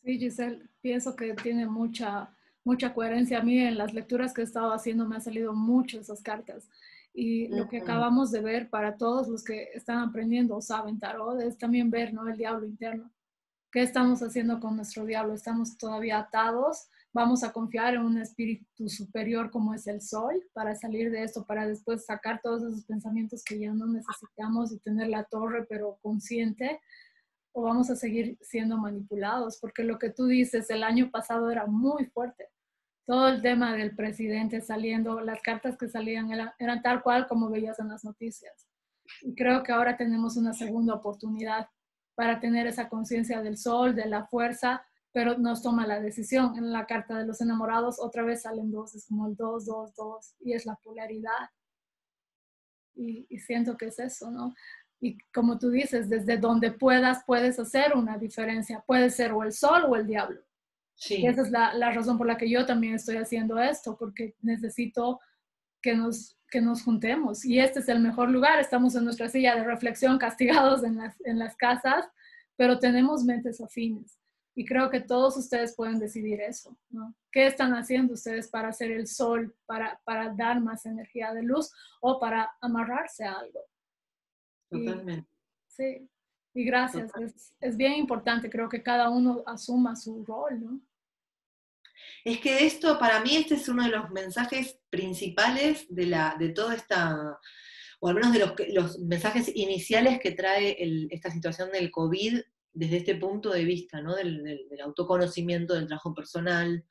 Sí, Giselle, pienso que tiene mucha, mucha coherencia. A mí en las lecturas que he estado haciendo me han salido mucho esas cartas. Y lo que acabamos de ver, para todos los que están aprendiendo o saben tarot, es también ver, ¿no?, el diablo interno. ¿Qué estamos haciendo con nuestro diablo? ¿Estamos todavía atados? ¿Vamos a confiar en un espíritu superior como es el sol para salir de esto, para después sacar todos esos pensamientos que ya no necesitamos y tener la torre pero consciente? ¿O vamos a seguir siendo manipulados? Porque lo que tú dices, el año pasado era muy fuerte. Todo el tema del presidente saliendo, las cartas que salían eran, eran tal cual como veías en las noticias. Y creo que ahora tenemos una segunda oportunidad para tener esa conciencia del sol, de la fuerza, pero nos toma la decisión. En la carta de los enamorados otra vez salen dos, es como el dos, dos, dos, y es la polaridad. Y, y siento que es eso, ¿no? Y como tú dices, desde donde puedas, puedes hacer una diferencia. Puede ser o el sol o el diablo. Sí. Esa es la, la razón por la que yo también estoy haciendo esto, porque necesito que nos, que nos juntemos. Y este es el mejor lugar. Estamos en nuestra silla de reflexión, castigados en las, en las casas, pero tenemos mentes afines. Y creo que todos ustedes pueden decidir eso, ¿no? ¿Qué están haciendo ustedes para hacer el sol, para, para dar más energía de luz o para amarrarse a algo? Totalmente. Y, sí. Y gracias. Es, es bien importante. Creo que cada uno asuma su rol, ¿no? Es que esto, para mí, este es uno de los mensajes principales de, la, de toda esta, o al menos de los, los mensajes iniciales que trae el, esta situación del COVID desde este punto de vista, ¿no? Del, del, del autoconocimiento, del trabajo personal,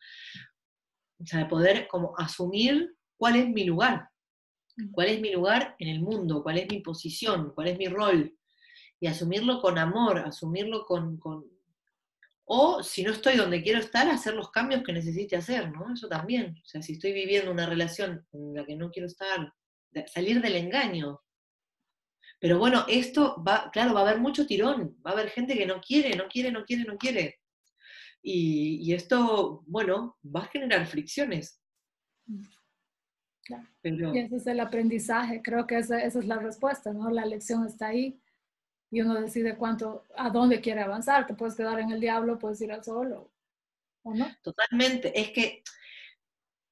o sea, de poder como asumir cuál es mi lugar, cuál es mi lugar en el mundo, cuál es mi posición, cuál es mi rol, y asumirlo con amor, asumirlo con... con o si no estoy donde quiero estar, hacer los cambios que necesite hacer, ¿no? Eso también. O sea, si estoy viviendo una relación en la que no quiero estar, salir del engaño. Pero bueno, esto va, claro, va a haber mucho tirón, va a haber gente que no quiere, no quiere, no quiere, no quiere. Y, y esto, bueno, va a generar fricciones. Claro. Pero... Y ese es el aprendizaje, creo que esa, esa es la respuesta, ¿no? La lección está ahí. Y uno decide cuánto, a dónde quiere avanzar. Te puedes quedar en el diablo, puedes ir al sol, o, ¿o no? Totalmente. Es que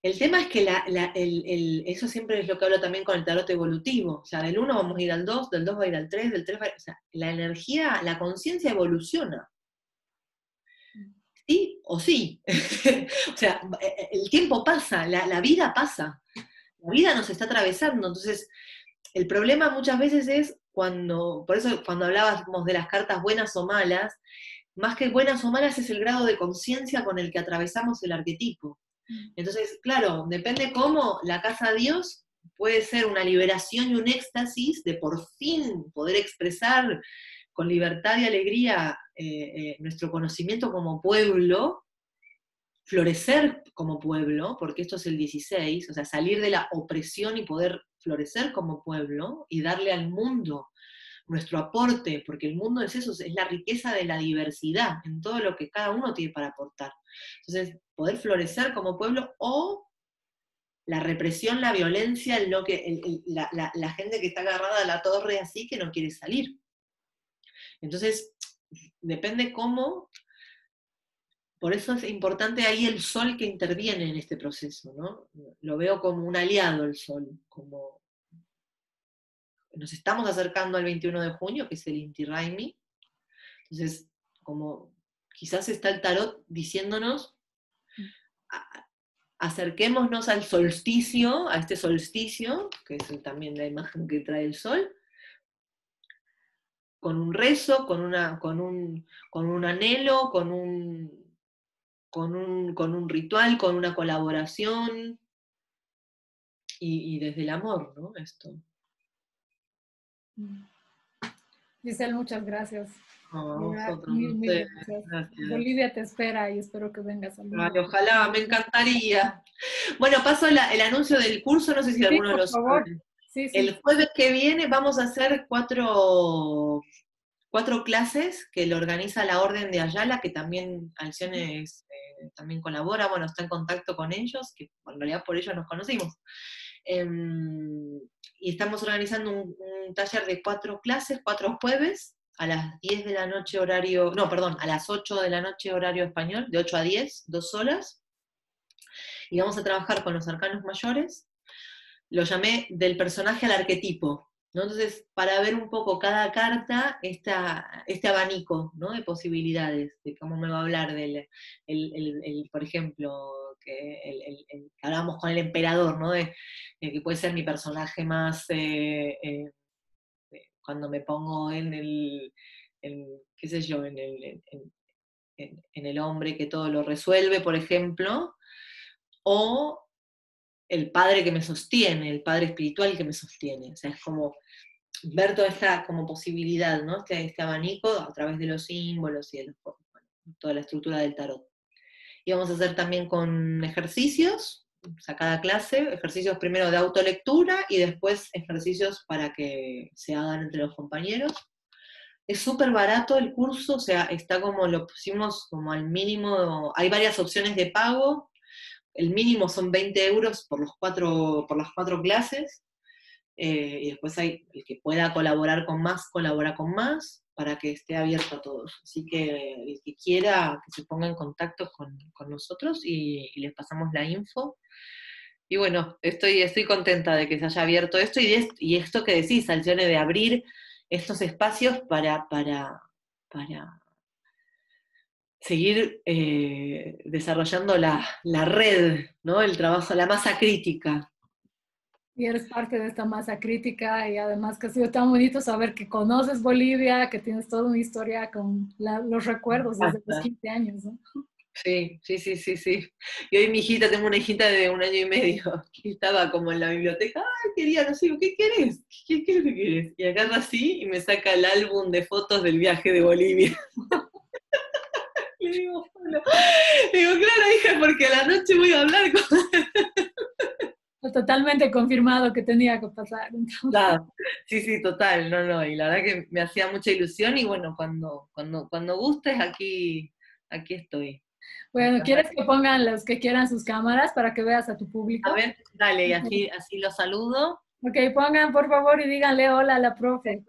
el tema es que la, la, el, el, eso siempre es lo que hablo también con el tarot evolutivo. O sea, del uno vamos a ir al dos, del dos va a ir al tres, del tres va a ir... O sea, la energía, la conciencia evoluciona. Sí o sí. O sea, el tiempo pasa, la, la vida pasa. La vida nos está atravesando. Entonces, el problema muchas veces es... Cuando, por eso cuando hablábamos de las cartas buenas o malas, más que buenas o malas es el grado de conciencia con el que atravesamos el arquetipo. Entonces, claro, depende cómo la casa de Dios puede ser una liberación y un éxtasis de por fin poder expresar con libertad y alegría eh, eh, nuestro conocimiento como pueblo, florecer como pueblo, porque esto es el dieciséis, o sea, salir de la opresión y poder florecer como pueblo y darle al mundo nuestro aporte, porque el mundo es eso, es la riqueza de la diversidad, en todo lo que cada uno tiene para aportar. Entonces, poder florecer como pueblo o la represión, la violencia, lo que, el, el, la, la, la gente que está agarrada a la torre así que no quiere salir. Entonces, depende cómo... Por eso es importante ahí el sol que interviene en este proceso, ¿no? Lo veo como un aliado el sol, como nos estamos acercando al veintiuno de junio, que es el Inti Raymi. Entonces, como quizás está el tarot diciéndonos, a, acerquémonos al solsticio, a este solsticio, que es también la imagen que trae el sol, con un rezo, con una, con un, con un anhelo, con un Con un, con un ritual, con una colaboración, y, y desde el amor, ¿no? Esto. Giselle, muchas gracias. Oh, vosotros, mil, mil ustedes, gracias. Gracias. Bolivia te espera y espero que vengas. Vale, ojalá, me encantaría. Bueno, paso la, el anuncio del curso, no sé si sí, alguno de los... Sí, sí. El jueves que viene vamos a hacer cuatro... Cuatro clases que lo organiza la Orden de Ayala, que también Alcyone eh, también colabora, bueno, está en contacto con ellos, que en realidad por ellos nos conocimos. Eh, y estamos organizando un, un taller de cuatro clases, cuatro jueves, a las diez de la noche horario, no, perdón, a las ocho de la noche horario español, de ocho a diez, dos horas. Y vamos a trabajar con los arcanos mayores, lo llamé del personaje al arquetipo, ¿no? Entonces, para ver un poco cada carta, esta, este abanico, ¿no?, de posibilidades, de cómo me va a hablar del, el, el, el, por ejemplo, que el, el, el, hablábamos con el emperador, ¿no?, de, de que puede ser mi personaje más, eh, eh, cuando me pongo en el, en, qué sé yo, en el, en, en, en el hombre que todo lo resuelve, por ejemplo, o el padre que me sostiene, el padre espiritual que me sostiene. O sea, es como ver toda esta como posibilidad, ¿no?, este, este abanico a través de los símbolos y de los, bueno, toda la estructura del tarot. Y vamos a hacer también con ejercicios, o sea, cada clase, ejercicios primero de autolectura y después ejercicios para que se hagan entre los compañeros. Es súper barato el curso, o sea, está como, lo pusimos como al mínimo, hay varias opciones de pago. El mínimo son veinte euros por, los cuatro, por las cuatro clases, eh, y después hay el que pueda colaborar con más, colabora con más, para que esté abierto a todos. Así que el que quiera, que se ponga en contacto con, con nosotros y, y les pasamos la info. Y bueno, estoy, estoy contenta de que se haya abierto esto, y, de, y esto que decís, Alcyone, de abrir estos espacios para... para, para seguir eh, desarrollando la, la red, ¿no?, el trabajo, la masa crítica. Y eres parte de esta masa crítica, y además que ha sido tan bonito saber que conoces Bolivia, que tienes toda una historia con la, los recuerdos desde los quince años, ¿no? Sí, sí, sí, sí, sí. Y hoy mi hijita, tengo una hijita de un año y medio, que estaba como en la biblioteca, ay, quería, no sé, ¿qué querés? ¿Qué, qué es lo que querés? Y agarra así y me saca el álbum de fotos del viaje de Bolivia. Le digo, bueno. Le digo, claro, hija, porque a la noche voy a hablar con él. Totalmente confirmado que tenía que pasar. Entonces. Claro. Sí, sí, total, no, no, y la verdad que me hacía mucha ilusión, y bueno, cuando, cuando, cuando gustes, aquí, aquí estoy. Bueno, ¿quieres que pongan los que quieran sus cámaras para que veas a tu público? A ver, dale, y así, así los saludo. Ok, pongan por favor y díganle hola a la profe.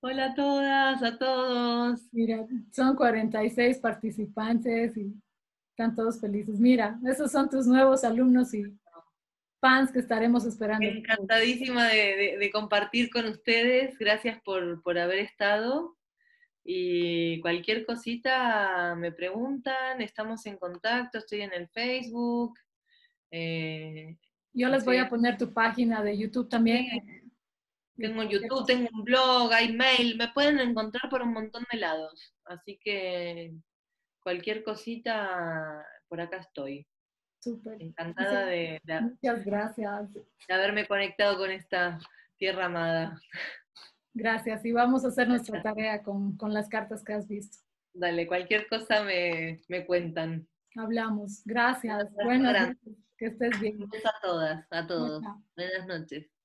Hola a todas, a todos. Mira, son cuarenta y seis participantes y están todos felices. Mira, esos son tus nuevos alumnos y fans que estaremos esperando. Encantadísima de, de, de compartir con ustedes. Gracias por, por haber estado. Y cualquier cosita me preguntan, estamos en contacto, estoy en el Facebook. Eh, Yo les voy a poner tu página de YouTube también. Sí. Tengo YouTube, tengo un blog, hay mail, me pueden encontrar por un montón de lados. Así que cualquier cosita, por acá estoy. Súper. Encantada de, de, muchas gracias. de haberme conectado con esta tierra amada. Gracias, y vamos a hacer nuestra tarea con, con las cartas que has visto. Dale, cualquier cosa me, me cuentan. Hablamos, gracias. Buenas noches, que estés bien. Gracias a todas, a todos. Buenas noches.